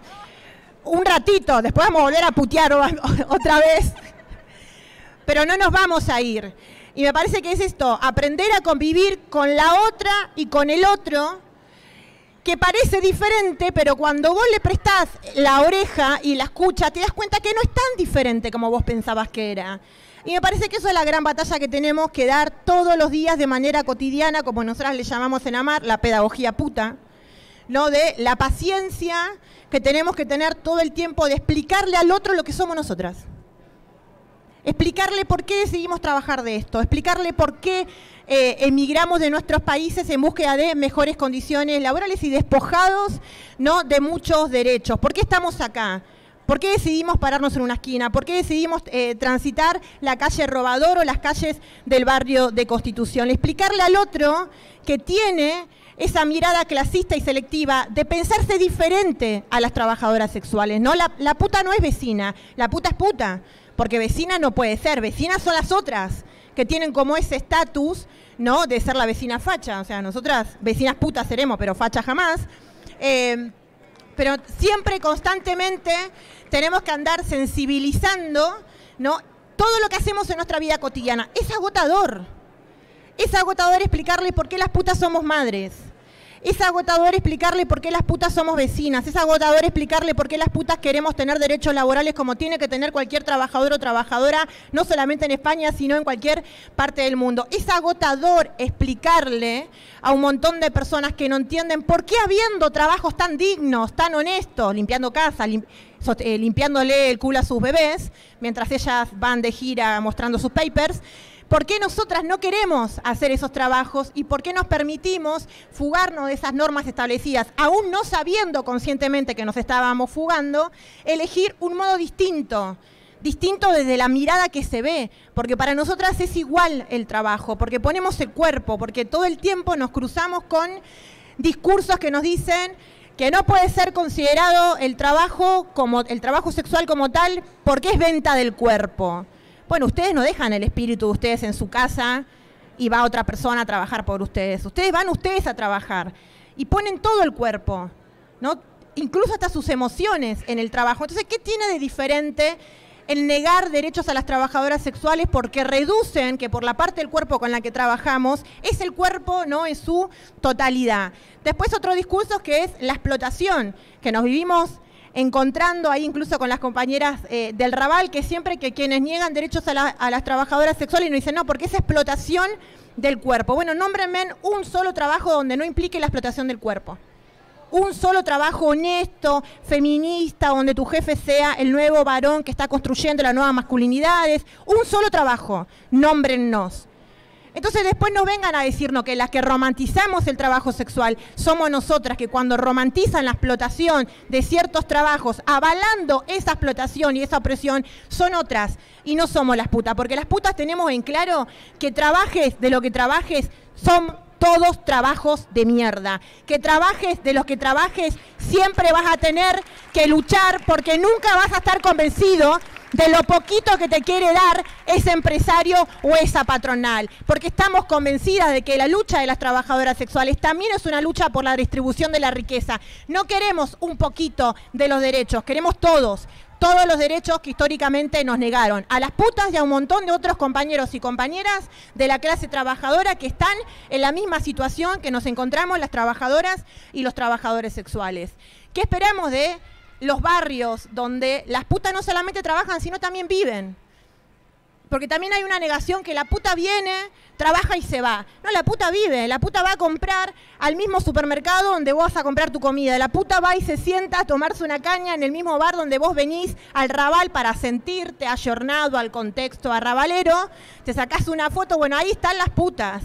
un ratito, después vamos a volver a putear otra vez, pero no nos vamos a ir. Y me parece que es esto, aprender a convivir con la otra y con el otro, que parece diferente, pero cuando vos le prestás la oreja y la escuchas, te das cuenta que no es tan diferente como vos pensabas que era. Y me parece que eso es la gran batalla que tenemos que dar todos los días de manera cotidiana, como nosotras le llamamos en AMMAR, la pedagogía puta, ¿no?, de la paciencia que tenemos que tener todo el tiempo de explicarle al otro lo que somos nosotras. Explicarle por qué decidimos trabajar de esto, explicarle por qué emigramos de nuestros países en búsqueda de mejores condiciones laborales y despojados, ¿no?, de muchos derechos. ¿Por qué estamos acá? ¿Por qué decidimos pararnos en una esquina? ¿Por qué decidimos transitar la calle Robador o las calles del barrio de Constitución? Explicarle al otro que tiene esa mirada clasista y selectiva de pensarse diferente a las trabajadoras sexuales, ¿no? La puta no es vecina, la puta es puta, porque vecina no puede ser, vecinas son las otras que tienen como ese estatus, ¿no?, de ser la vecina facha. O sea, nosotras vecinas putas seremos, pero facha jamás. Pero siempre, constantemente, tenemos que andar sensibilizando, ¿no?, todo lo que hacemos en nuestra vida cotidiana. Es agotador. Es agotador explicarle por qué las putas somos madres. Es agotador explicarle por qué las putas somos vecinas. Es agotador explicarle por qué las putas queremos tener derechos laborales como tiene que tener cualquier trabajador o trabajadora, no solamente en España, sino en cualquier parte del mundo. Es agotador explicarle a un montón de personas que no entienden por qué, habiendo trabajos tan dignos, tan honestos, limpiando casas, limpiándole el culo a sus bebés, mientras ellas van de gira mostrando sus papers, ¿por qué nosotras no queremos hacer esos trabajos y por qué nos permitimos fugarnos de esas normas establecidas, aún no sabiendo conscientemente que nos estábamos fugando, elegir un modo distinto? Distinto desde la mirada que se ve, porque para nosotras es igual el trabajo, porque ponemos el cuerpo, porque todo el tiempo nos cruzamos con discursos que nos dicen que no puede ser considerado el trabajo sexual como tal, porque es venta del cuerpo. Bueno, ustedes no dejan el espíritu de ustedes en su casa y va otra persona a trabajar por ustedes. Ustedes van a trabajar y ponen todo el cuerpo, ¿no?, incluso hasta sus emociones en el trabajo. Entonces, ¿qué tiene de diferente el negar derechos a las trabajadoras sexuales porque reducen que por la parte del cuerpo con la que trabajamos es el cuerpo, ¿no?, en su totalidad? Después otro discurso que es la explotación, que nos vivimos encontrando ahí incluso con las compañeras del Raval, que siempre que quienes niegan derechos a las trabajadoras sexuales nos dicen no, porque es explotación del cuerpo. Bueno, nómbrenme un solo trabajo donde no implique la explotación del cuerpo. Un solo trabajo honesto, feminista, donde tu jefe sea el nuevo varón que está construyendo las nuevas masculinidades. Un solo trabajo, nómbrennos. Entonces después nos vengan a decirnos que las que romantizamos el trabajo sexual somos nosotras, que cuando romantizan la explotación de ciertos trabajos, avalando esa explotación y esa opresión, son otras y no somos las putas, porque las putas tenemos en claro que trabajes de lo que trabajes, son todos trabajos de mierda. Que trabajes de los que trabajes, siempre vas a tener que luchar porque nunca vas a estar convencido de lo poquito que te quiere dar ese empresario o esa patronal, porque estamos convencidas de que la lucha de las trabajadoras sexuales también es una lucha por la distribución de la riqueza. No queremos un poquito de los derechos, queremos todos los derechos que históricamente nos negaron, a las putas y a un montón de otros compañeros y compañeras de la clase trabajadora que están en la misma situación que nos encontramos las trabajadoras y los trabajadores sexuales. ¿Qué esperamos de los barrios donde las putas no solamente trabajan, sino también viven? Porque también hay una negación que la puta viene, trabaja y se va. No, la puta vive, la puta va a comprar al mismo supermercado donde vos vas a comprar tu comida. La puta va y se sienta a tomarse una caña en el mismo bar donde vos venís al Raval para sentirte ayornado al contexto arrabalero. Te sacás una foto, bueno, ahí están las putas.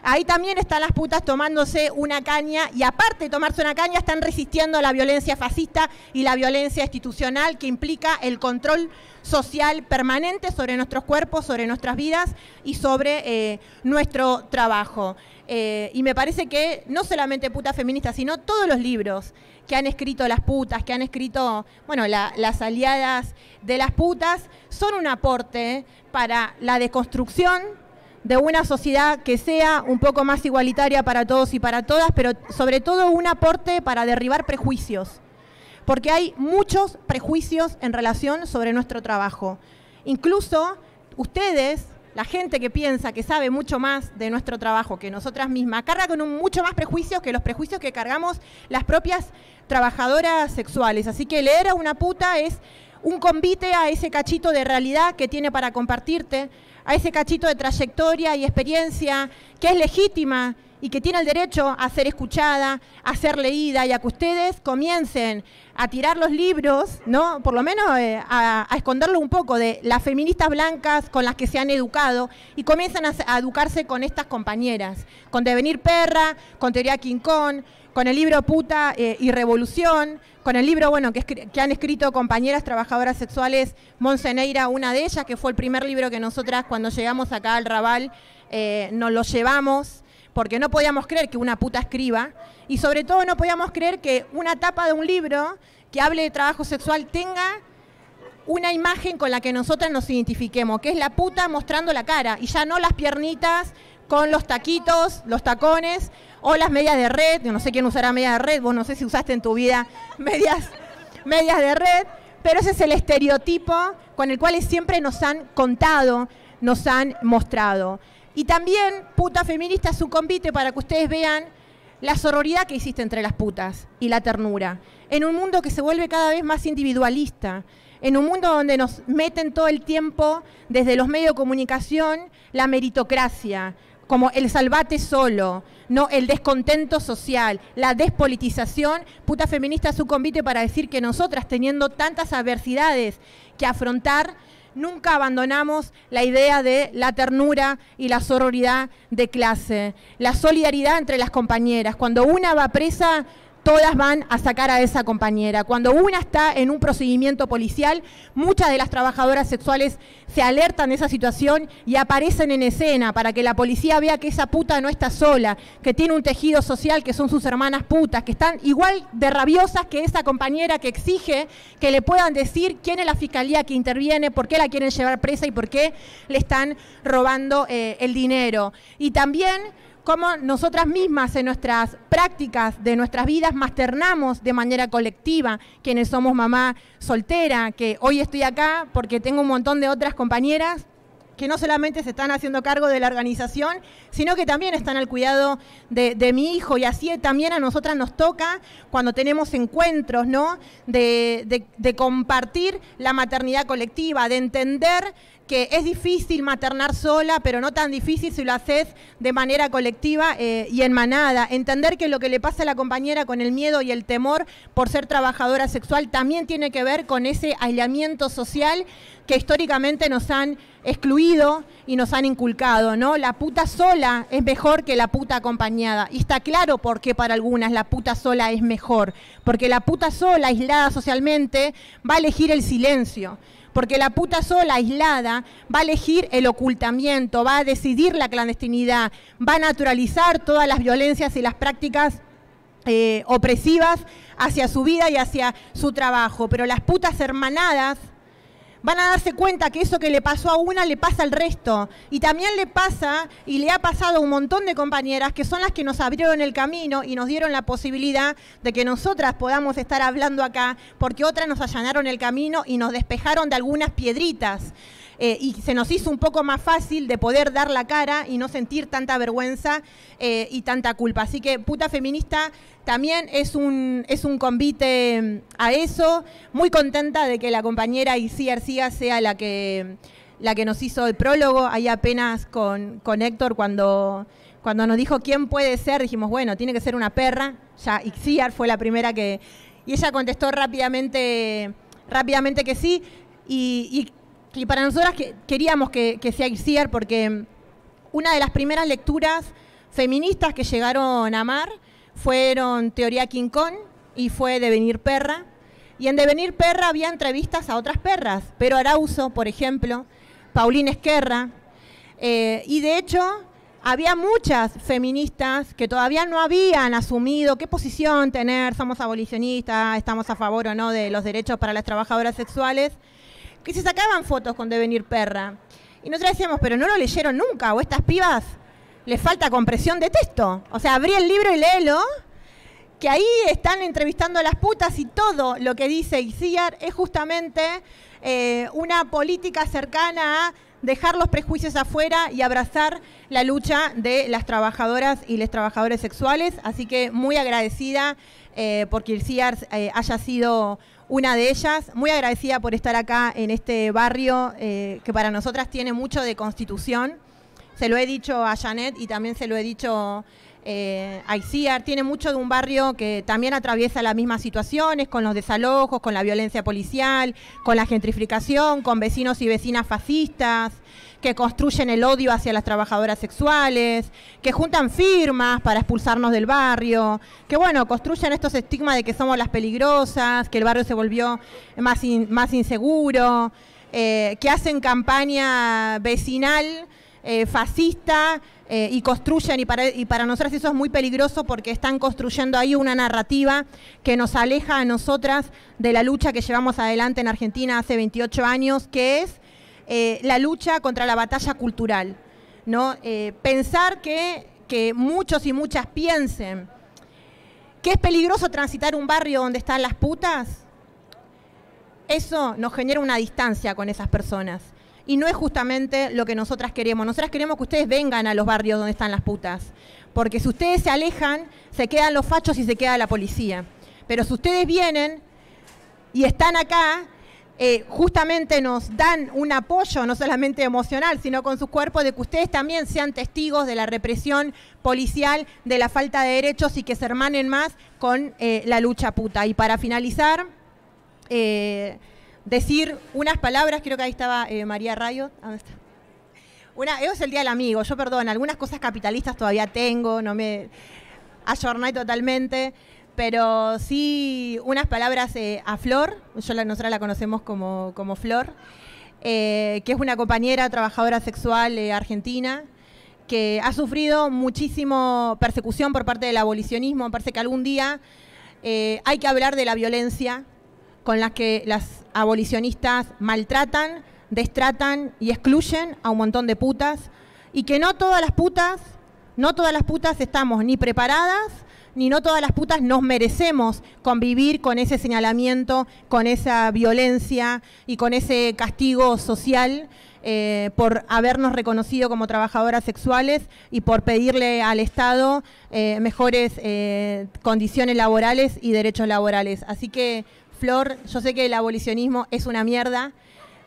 Ahí también están las putas tomándose una caña y aparte de tomarse una caña están resistiendo la violencia fascista y la violencia institucional que implica el control social permanente sobre nuestros cuerpos, sobre nuestras vidas y sobre nuestro trabajo. Y me parece que no solamente Puta Feminista, sino todos los libros que han escrito las putas, que han escrito, bueno, las aliadas de las putas, son un aporte para la deconstrucción de una sociedad que sea un poco más igualitaria para todos y para todas, pero sobre todo un aporte para derribar prejuicios, porque hay muchos prejuicios en relación sobre nuestro trabajo. Incluso ustedes, la gente que piensa que sabe mucho más de nuestro trabajo que nosotras mismas, carga con mucho más prejuicios que los prejuicios que cargamos las propias trabajadoras sexuales. Así que leer a una puta es un convite a ese cachito de realidad que tiene para compartirte, a ese cachito de trayectoria y experiencia que es legítima y que tiene el derecho a ser escuchada, a ser leída y a que ustedes comiencen a tirar los libros, ¿no? Por lo menos a esconderlo un poco de las feministas blancas con las que se han educado y comienzan a educarse con estas compañeras, con Devenir Perra, con Teoría King Kong, con el libro Puta y Revolución, con el libro bueno que han escrito compañeras trabajadoras sexuales, Monseneira, una de ellas, que fue el primer libro que nosotras cuando llegamos acá al Raval nos lo llevamos, porque no podíamos creer que una puta escriba y sobre todo no podíamos creer que una tapa de un libro que hable de trabajo sexual tenga una imagen con la que nosotras nos identifiquemos, que es la puta mostrando la cara y ya no las piernitas con los taquitos, los tacones o las medias de red. Yo no sé quién usará medias de red, vos no sé si usaste en tu vida medias de red, pero ese es el estereotipo con el cual siempre nos han contado, nos han mostrado. Y también Puta Feminista es un convite para que ustedes vean la sororidad que existe entre las putas y la ternura. En un mundo que se vuelve cada vez más individualista, en un mundo donde nos meten todo el tiempo, desde los medios de comunicación, la meritocracia, como el salvate solo, ¿no? El descontento social, la despolitización. Puta Feminista es un convite para decir que nosotras, teniendo tantas adversidades que afrontar, nunca abandonamos la idea de la ternura y la sororidad de clase, la solidaridad entre las compañeras. Cuando una va presa, todas van a sacar a esa compañera. Cuando una está en un procedimiento policial, muchas de las trabajadoras sexuales se alertan de esa situación y aparecen en escena para que la policía vea que esa puta no está sola, que tiene un tejido social, que son sus hermanas putas, que están igual de rabiosas que esa compañera que exige que le puedan decir quién es la fiscalía que interviene, por qué la quieren llevar presa y por qué le están robando el dinero. Y también cómo nosotras mismas en nuestras prácticas de nuestras vidas maternamos de manera colectiva, quienes somos mamá soltera, que hoy estoy acá porque tengo un montón de otras compañeras que no solamente se están haciendo cargo de la organización, sino que también están al cuidado de mi hijo, y así también a nosotras nos toca cuando tenemos encuentros, ¿no? De compartir la maternidad colectiva, de entender que es difícil maternar sola, pero no tan difícil si lo haces de manera colectiva y en manada. Entender que lo que le pasa a la compañera con el miedo y el temor por ser trabajadora sexual también tiene que ver con ese aislamiento social que históricamente nos han excluido y nos han inculcado, ¿no? La puta sola es mejor que la puta acompañada. Y está claro por qué para algunas la puta sola es mejor, porque la puta sola, aislada socialmente, va a elegir el silencio. porque la puta sola, aislada, va a elegir el ocultamiento, va a decidir la clandestinidad, va a naturalizar todas las violencias y las prácticas opresivas hacia su vida y hacia su trabajo. Pero las putas hermanadas van a darse cuenta que eso que le pasó a una le pasa al resto. Y también le pasa y le ha pasado a un montón de compañeras que son las que nos abrieron el camino y nos dieron la posibilidad de que nosotras podamos estar hablando acá, porque otras nos allanaron el camino y nos despejaron de algunas piedritas. Y se nos hizo un poco más fácil de poder dar la cara y no sentir tanta vergüenza y tanta culpa. Así que Puta Feminista también es un convite a eso. Muy contenta de que la compañera Itziar sea la que nos hizo el prólogo. Ahí apenas con Héctor, cuando nos dijo quién puede ser, dijimos, bueno, tiene que ser una perra. Ya Itziar fue la primera que... Y ella contestó rápidamente que sí. Y para nosotras queríamos que sea Itziar, porque una de las primeras lecturas feministas que llegaron a AMMAR fueron Teoría King Kong y fue Devenir Perra. Y en Devenir Perra había entrevistas a otras perras, Pero Arauzo, por ejemplo, Paulina Esquerra. Y de hecho, había muchas feministas que todavía no habían asumido qué posición tener, somos abolicionistas, estamos a favor o no de los derechos para las trabajadoras sexuales, que se sacaban fotos con Devenir Perra. Y nosotros decíamos, pero no lo leyeron nunca, o estas pibas les falta compresión de texto. O sea, abrí el libro y léelo, que ahí están entrevistando a las putas y todo lo que dice Itziar es justamente una política cercana a dejar los prejuicios afuera y abrazar la lucha de las trabajadoras y los trabajadores sexuales. Así que muy agradecida porque Itziar haya sido una de ellas, muy agradecida por estar acá en este barrio que para nosotras tiene mucho de Constitución. Se lo he dicho a Janet y también se lo he dicho a Itziar. Tiene mucho de un barrio que también atraviesa las mismas situaciones, con los desalojos, con la violencia policial, con la gentrificación, con vecinos y vecinas fascistas, que construyen el odio hacia las trabajadoras sexuales, que juntan firmas para expulsarnos del barrio, que bueno, construyen estos estigmas de que somos las peligrosas, que el barrio se volvió más inseguro, que hacen campaña vecinal fascista y construyen, y para nosotras eso es muy peligroso porque están construyendo ahí una narrativa que nos aleja a nosotras de la lucha que llevamos adelante en Argentina hace 28 años, que es la lucha contra la batalla cultural, ¿no? Pensar que muchos y muchas piensen que es peligroso transitar un barrio donde están las putas, eso nos genera una distancia con esas personas. Y no es justamente lo que nosotras queremos. Nosotras queremos que ustedes vengan a los barrios donde están las putas. Porque si ustedes se alejan, se quedan los fachos y se queda la policía. Pero si ustedes vienen y están acá, justamente nos dan un apoyo, no solamente emocional, sino con sus cuerpos, de que ustedes también sean testigos de la represión policial, de la falta de derechos y que se hermanen más con la lucha puta. Y para finalizar, decir unas palabras, creo que ahí estaba María Rayo, ¿dónde está? Hoy es el Día del Amigo, yo perdón, algunas cosas capitalistas todavía tengo, no me ayorné totalmente, pero sí unas palabras a Flor, nosotros la conocemos como Flor, que es una compañera trabajadora sexual argentina, que ha sufrido muchísimo persecución por parte del abolicionismo. Me parece que algún día hay que hablar de la violencia con las que las abolicionistas maltratan, destratan y excluyen a un montón de putas, y que no todas las putas estamos ni preparadas, ni no todas las putas nos merecemos convivir con ese señalamiento, con esa violencia y con ese castigo social por habernos reconocido como trabajadoras sexuales y por pedirle al Estado mejores condiciones laborales y derechos laborales. Así que, Flor, yo sé que el abolicionismo es una mierda,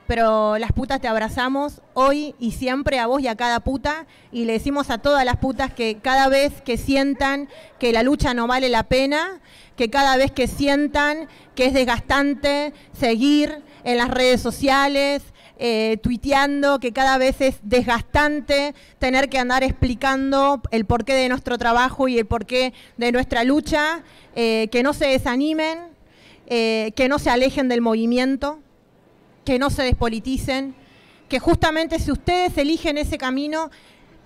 pero las putas te abrazamos hoy y siempre, a vos y a cada puta, y le decimos a todas las putas que cada vez que sientan que la lucha no vale la pena, que cada vez que sientan que es desgastante seguir en las redes sociales, tuiteando, que cada vez es desgastante tener que andar explicando el porqué de nuestro trabajo y el porqué de nuestra lucha, que no se desanimen, que no se alejen del movimiento, que no se despoliticen, que justamente si ustedes eligen ese camino,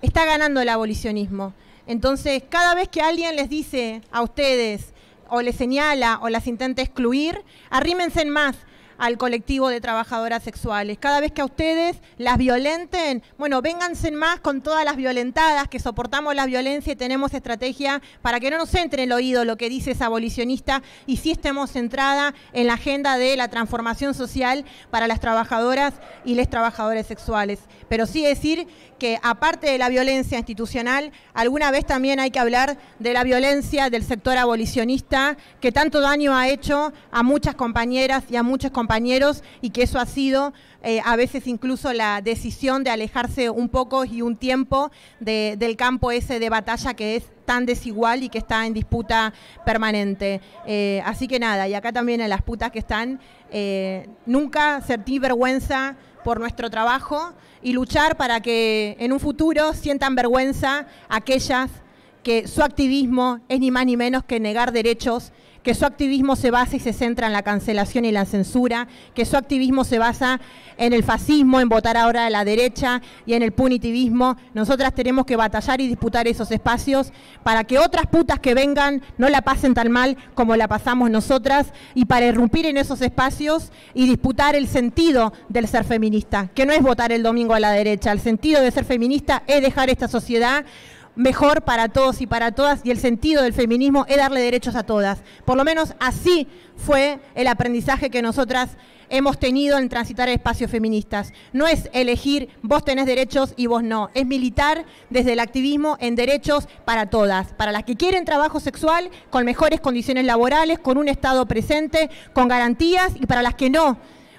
está ganando el abolicionismo. Entonces, cada vez que alguien les dice a ustedes, o les señala, o las intenta excluir, arrímense más al colectivo de trabajadoras sexuales. Cada vez que a ustedes las violenten, bueno, vénganse más con todas las violentadas, que soportamos la violencia y tenemos estrategia para que no nos entre en el oído lo que dice esa abolicionista y sí estemos centrada en la agenda de la transformación social para las trabajadoras y los trabajadores sexuales. Pero sí decir que aparte de la violencia institucional, alguna vez también hay que hablar de la violencia del sector abolicionista, que tanto daño ha hecho a muchas compañeras y a muchos compañeros, y que eso ha sido a veces incluso la decisión de alejarse un poco y un tiempo del campo ese de batalla que es tan desigual y que está en disputa permanente. Así que nada, y acá también a las putas que están, nunca sentí vergüenza por nuestro trabajo y luchar para que en un futuro sientan vergüenza aquellas que su activismo es ni más ni menos que negar derechos, que su activismo se basa y se centra en la cancelación y la censura, que su activismo se basa en el fascismo, en votar ahora a la derecha y en el punitivismo. Nosotras tenemos que batallar y disputar esos espacios para que otras putas que vengan no la pasen tan mal como la pasamos nosotras, y para irrumpir en esos espacios y disputar el sentido del ser feminista, que no es votar el domingo a la derecha. El sentido de ser feminista es dejar esta sociedad mejor para todos y para todas, y el sentido del feminismo es darle derechos a todas. Por lo menos así fue el aprendizaje que nosotras hemos tenido en transitar espacios feministas. No es elegir vos tenés derechos y vos no, es militar desde el activismo en derechos para todas, para las que quieren trabajo sexual, con mejores condiciones laborales, con un Estado presente, con garantías, y para las que no.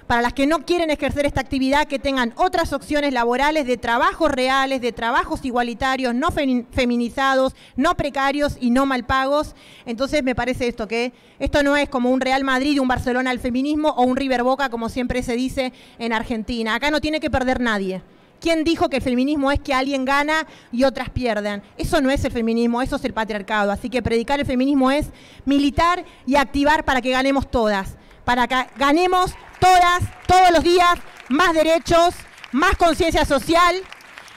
Para las que no quieren ejercer esta actividad, que tengan otras opciones laborales de trabajos reales, de trabajos igualitarios, no feminizados, no precarios y no mal pagos. Entonces me parece esto, que esto no es como un Real Madrid, un Barcelona al feminismo o un River Boca, como siempre se dice en Argentina. Acá no tiene que perder nadie. ¿Quién dijo que el feminismo es que alguien gana y otras pierden? Eso no es el feminismo, eso es el patriarcado. Así que predicar el feminismo es militar y activar para que ganemos todas. Para que ganemos todas, todos los días, más derechos, más conciencia social,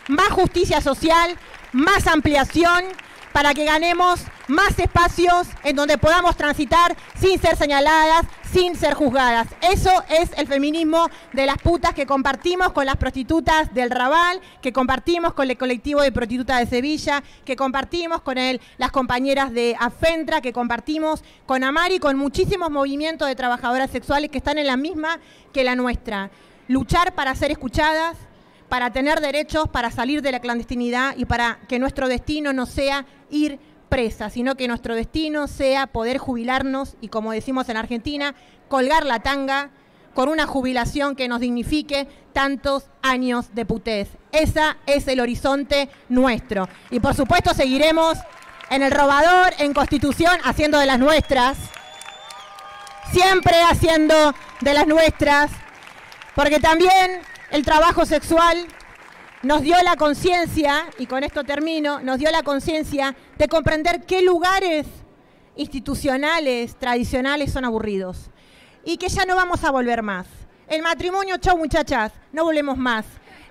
más justicia social, más ampliación, para que ganemos más espacios en donde podamos transitar sin ser señaladas, sin ser juzgadas. Eso es el feminismo de las putas, que compartimos con las prostitutas del Raval, que compartimos con el colectivo de prostitutas de Sevilla, que compartimos con las compañeras de Afentra, que compartimos con AMMAR y con muchísimos movimientos de trabajadoras sexuales que están en la misma que la nuestra. Luchar para ser escuchadas, para tener derechos, para salir de la clandestinidad y para que nuestro destino no sea ir presa, sino que nuestro destino sea poder jubilarnos y, como decimos en Argentina, colgar la tanga con una jubilación que nos dignifique tantos años de putés. Ese es el horizonte nuestro. Y por supuesto seguiremos en El Robador, en Constitución, haciendo de las nuestras, siempre haciendo de las nuestras, porque también el trabajo sexual nos dio la conciencia, y con esto termino, nos dio la conciencia de comprender qué lugares institucionales, tradicionales son aburridos y que ya no vamos a volver más. El matrimonio, chau muchachas, no volvemos más.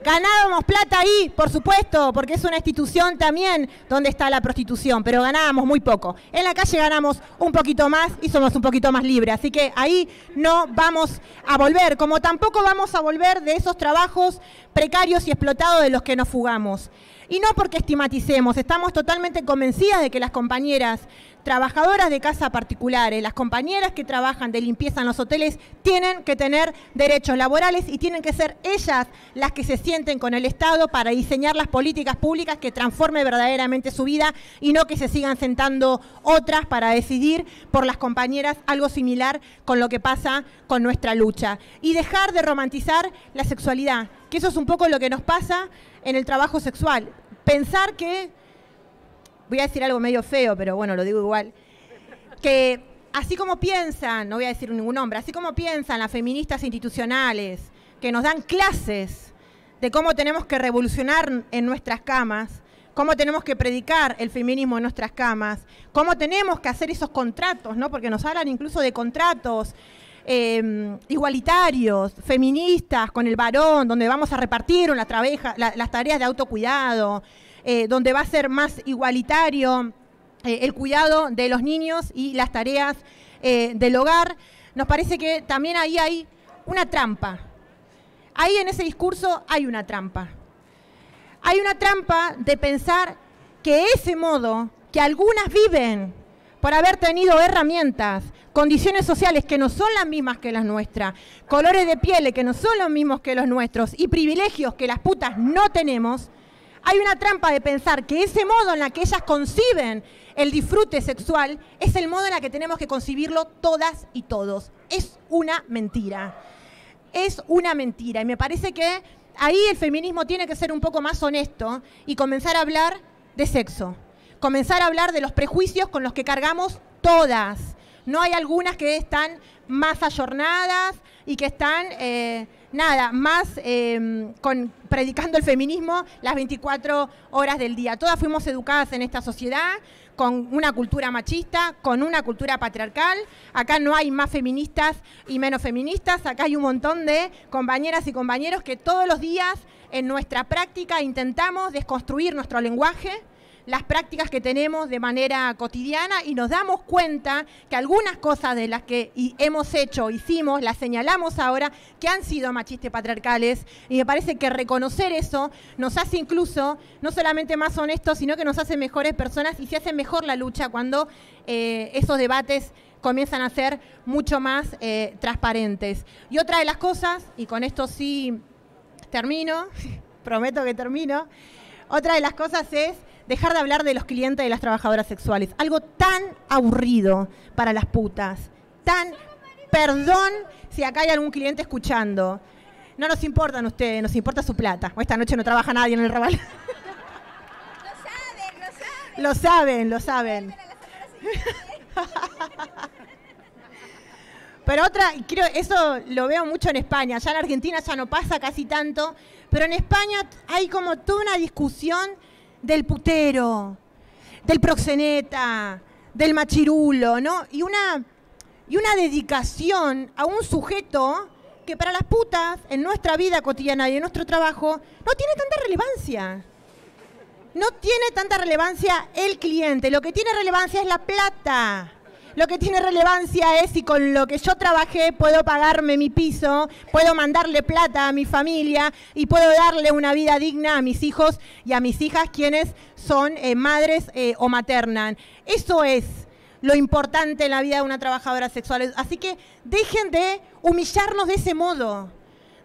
Ganábamos plata ahí, por supuesto, porque es una institución también donde está la prostitución, pero ganábamos muy poco. En la calle ganamos un poquito más y somos un poquito más libres, así que ahí no vamos a volver, como tampoco vamos a volver de esos trabajos precarios y explotados de los que nos fugamos. Y no porque estigmaticemos, estamos totalmente convencidas de que las compañeras trabajadoras de casa particulares, las compañeras que trabajan de limpieza en los hoteles, tienen que tener derechos laborales y tienen que ser ellas las que se sienten con el Estado para diseñar las políticas públicas que transformen verdaderamente su vida, y no que se sigan sentando otras para decidir por las compañeras, algo similar con lo que pasa con nuestra lucha. Y dejar de romantizar la sexualidad, que eso es un poco lo que nos pasa en el trabajo sexual. Pensar que, voy a decir algo medio feo, pero bueno, lo digo igual, que así como piensan, no voy a decir ningún nombre, así como piensan las feministas institucionales, que nos dan clases de cómo tenemos que revolucionar en nuestras camas, cómo tenemos que predicar el feminismo en nuestras camas, cómo tenemos que hacer esos contratos, ¿no? Porque nos hablan incluso de contratos igualitarios, feministas, con el varón, donde vamos a repartir las tareas de autocuidado, donde va a ser más igualitario el cuidado de los niños y las tareas del hogar. Nos parece que también ahí hay una trampa. Ahí en ese discurso hay una trampa. Hay una trampa de pensar que ese modo que algunas viven por haber tenido herramientas, condiciones sociales que no son las mismas que las nuestras, colores de piel que no son los mismos que los nuestros y privilegios que las putas no tenemos, hay una trampa de pensar que ese modo en el que ellas conciben el disfrute sexual es el modo en el que tenemos que concibirlo todas y todos. Es una mentira. Es una mentira. Y me parece que ahí el feminismo tiene que ser un poco más honesto y comenzar a hablar de sexo. Comenzar a hablar de los prejuicios con los que cargamos todas. No hay algunas que están más ayornadas y que están, predicando el feminismo las 24 horas del día. Todas fuimos educadas en esta sociedad con una cultura machista, con una cultura patriarcal. Acá no hay más feministas y menos feministas. Acá hay un montón de compañeras y compañeros que todos los días en nuestra práctica intentamos desconstruir nuestro lenguaje, las prácticas que tenemos de manera cotidiana, y nos damos cuenta que algunas cosas de las que hemos hecho, hicimos, las señalamos ahora, que han sido machistas patriarcales, y me parece que reconocer eso nos hace incluso no solamente más honestos, sino que nos hace mejores personas y se hace mejor la lucha cuando esos debates comienzan a ser mucho más transparentes. Y otra de las cosas, y con esto sí termino, prometo que termino, otra de las cosas es dejar de hablar de los clientes de las trabajadoras sexuales. Algo tan aburrido para las putas. Tan, perdón si acá hay algún cliente escuchando. No nos importan ustedes, nos importa su plata. O esta noche no trabaja nadie en el Raval. Lo saben, lo saben. Pero otra, creo, eso lo veo mucho en España. Ya en Argentina ya no pasa casi tanto. Pero en España hay como toda una discusión del putero, del proxeneta, del machirulo, ¿no? Y una dedicación a un sujeto que para las putas, en nuestra vida cotidiana y en nuestro trabajo, no tiene tanta relevancia. No tiene tanta relevancia el cliente. Lo que tiene relevancia es la plata. Lo que tiene relevancia es si con lo que yo trabajé puedo pagarme mi piso, puedo mandarle plata a mi familia y puedo darle una vida digna a mis hijos y a mis hijas, quienes son madres o maternan. Eso es lo importante en la vida de una trabajadora sexual. Así que dejen de humillarnos de ese modo.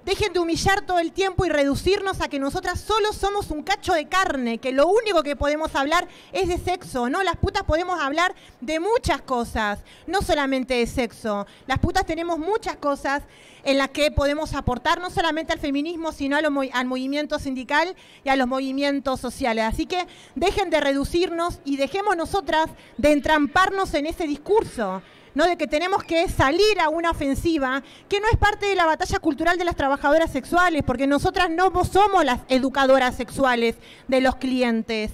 Dejen de humillar todo el tiempo y reducirnos a que nosotras solo somos un cacho de carne, que lo único que podemos hablar es de sexo, ¿no? Las putas podemos hablar de muchas cosas, no solamente de sexo. Las putas tenemos muchas cosas en las que podemos aportar, no solamente al feminismo, sino al movimiento sindical y a los movimientos sociales. Así que dejen de reducirnos y dejemos nosotras de entramparnos en ese discurso, ¿no? De que tenemos que salir a una ofensiva que no es parte de la batalla cultural de las trabajadoras sexuales, porque nosotras no somos las educadoras sexuales de los clientes,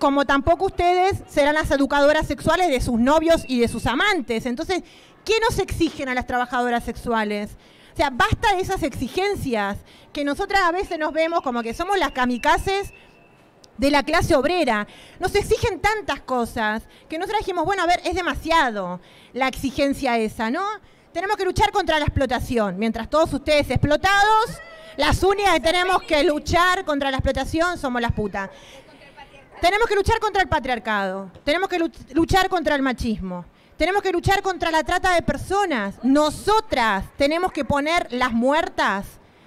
como tampoco ustedes serán las educadoras sexuales de sus novios y de sus amantes. Entonces, ¿qué nos exigen a las trabajadoras sexuales? O sea, basta de esas exigencias, que nosotras a veces nos vemos como que somos las kamikazes de la clase obrera. Nos exigen tantas cosas que nosotros dijimos, bueno, a ver, es demasiado la exigencia esa, ¿no? Tenemos que luchar contra la explotación. Mientras todos ustedes explotados, las únicas que tenemos que luchar contra la explotación somos las putas. Tenemos que luchar contra el patriarcado, tenemos que luchar contra el machismo, tenemos que luchar contra la trata de personas. Nosotras tenemos que poner las muertas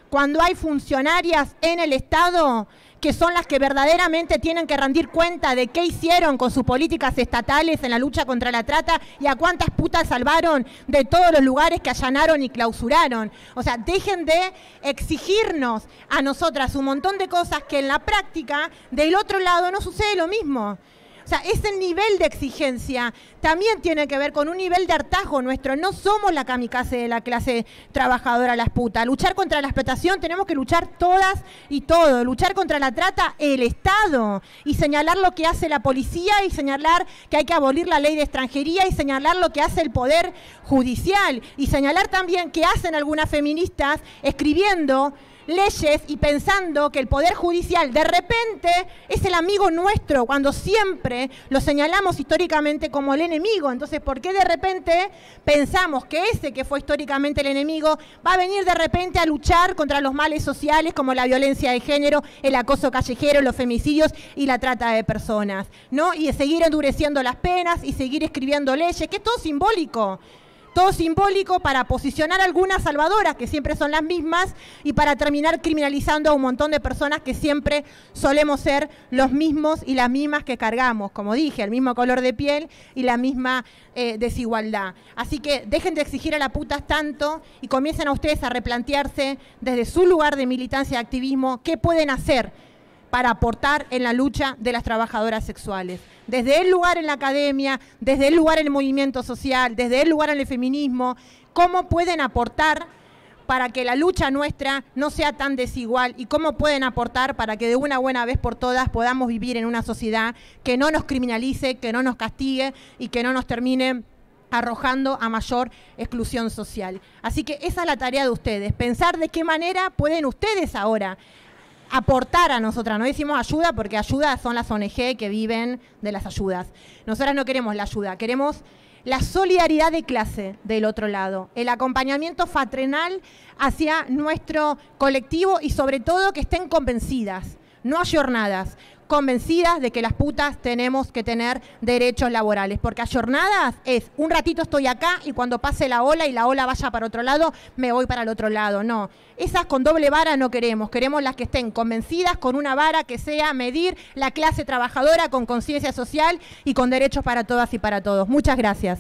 cuando hay funcionarias en el Estado que son las que verdaderamente tienen que rendir cuenta de qué hicieron con sus políticas estatales en la lucha contra la trata y a cuántas putas salvaron de todos los lugares que allanaron y clausuraron. O sea, dejen de exigirnos a nosotras un montón de cosas que en la práctica del otro lado no sucede lo mismo. O sea, ese nivel de exigencia también tiene que ver con un nivel de hartazgo nuestro. No somos la kamikaze de la clase trabajadora, las putas. Luchar contra la explotación tenemos que luchar todas y todo. Luchar contra la trata, el Estado. Y señalar lo que hace la policía, y señalar que hay que abolir la ley de extranjería, y señalar lo que hace el Poder Judicial. Y señalar también que hacen algunas feministas escribiendo leyes y pensando que el Poder Judicial de repente es el amigo nuestro, cuando siempre lo señalamos históricamente como el enemigo. Entonces, ¿por qué de repente pensamos que ese que fue históricamente el enemigo va a venir de repente a luchar contra los males sociales como la violencia de género, el acoso callejero, los femicidios y la trata de personas, ¿no? Y seguir endureciendo las penas y seguir escribiendo leyes, que es todo simbólico. Todo simbólico para posicionar a algunas salvadoras, que siempre son las mismas, y para terminar criminalizando a un montón de personas que siempre solemos ser los mismos y las mismas que cargamos, como dije, el mismo color de piel y la misma desigualdad. Así que dejen de exigir a las putas tanto y comiencen a ustedes a replantearse desde su lugar de militancia y activismo qué pueden hacer para aportar en la lucha de las trabajadoras sexuales. Desde el lugar en la academia, desde el lugar en el movimiento social, desde el lugar en el feminismo, ¿cómo pueden aportar para que la lucha nuestra no sea tan desigual? ¿Y cómo pueden aportar para que de una buena vez por todas podamos vivir en una sociedad que no nos criminalice, que no nos castigue y que no nos termine arrojando a mayor exclusión social? Así que esa es la tarea de ustedes, pensar de qué manera pueden ustedes ahora aportar a nosotras. No decimos ayuda porque ayuda son las ONG que viven de las ayudas. Nosotras no queremos la ayuda, queremos la solidaridad de clase del otro lado, el acompañamiento fraternal hacia nuestro colectivo y sobre todo que estén convencidas, no ayornadas, convencidas de que las putas tenemos que tener derechos laborales, porque ayornadas es un ratito estoy acá y cuando pase la ola y la ola vaya para otro lado, me voy para el otro lado. No, esas con doble vara no queremos, queremos las que estén convencidas con una vara que sea medir la clase trabajadora con conciencia social y con derechos para todas y para todos. Muchas gracias.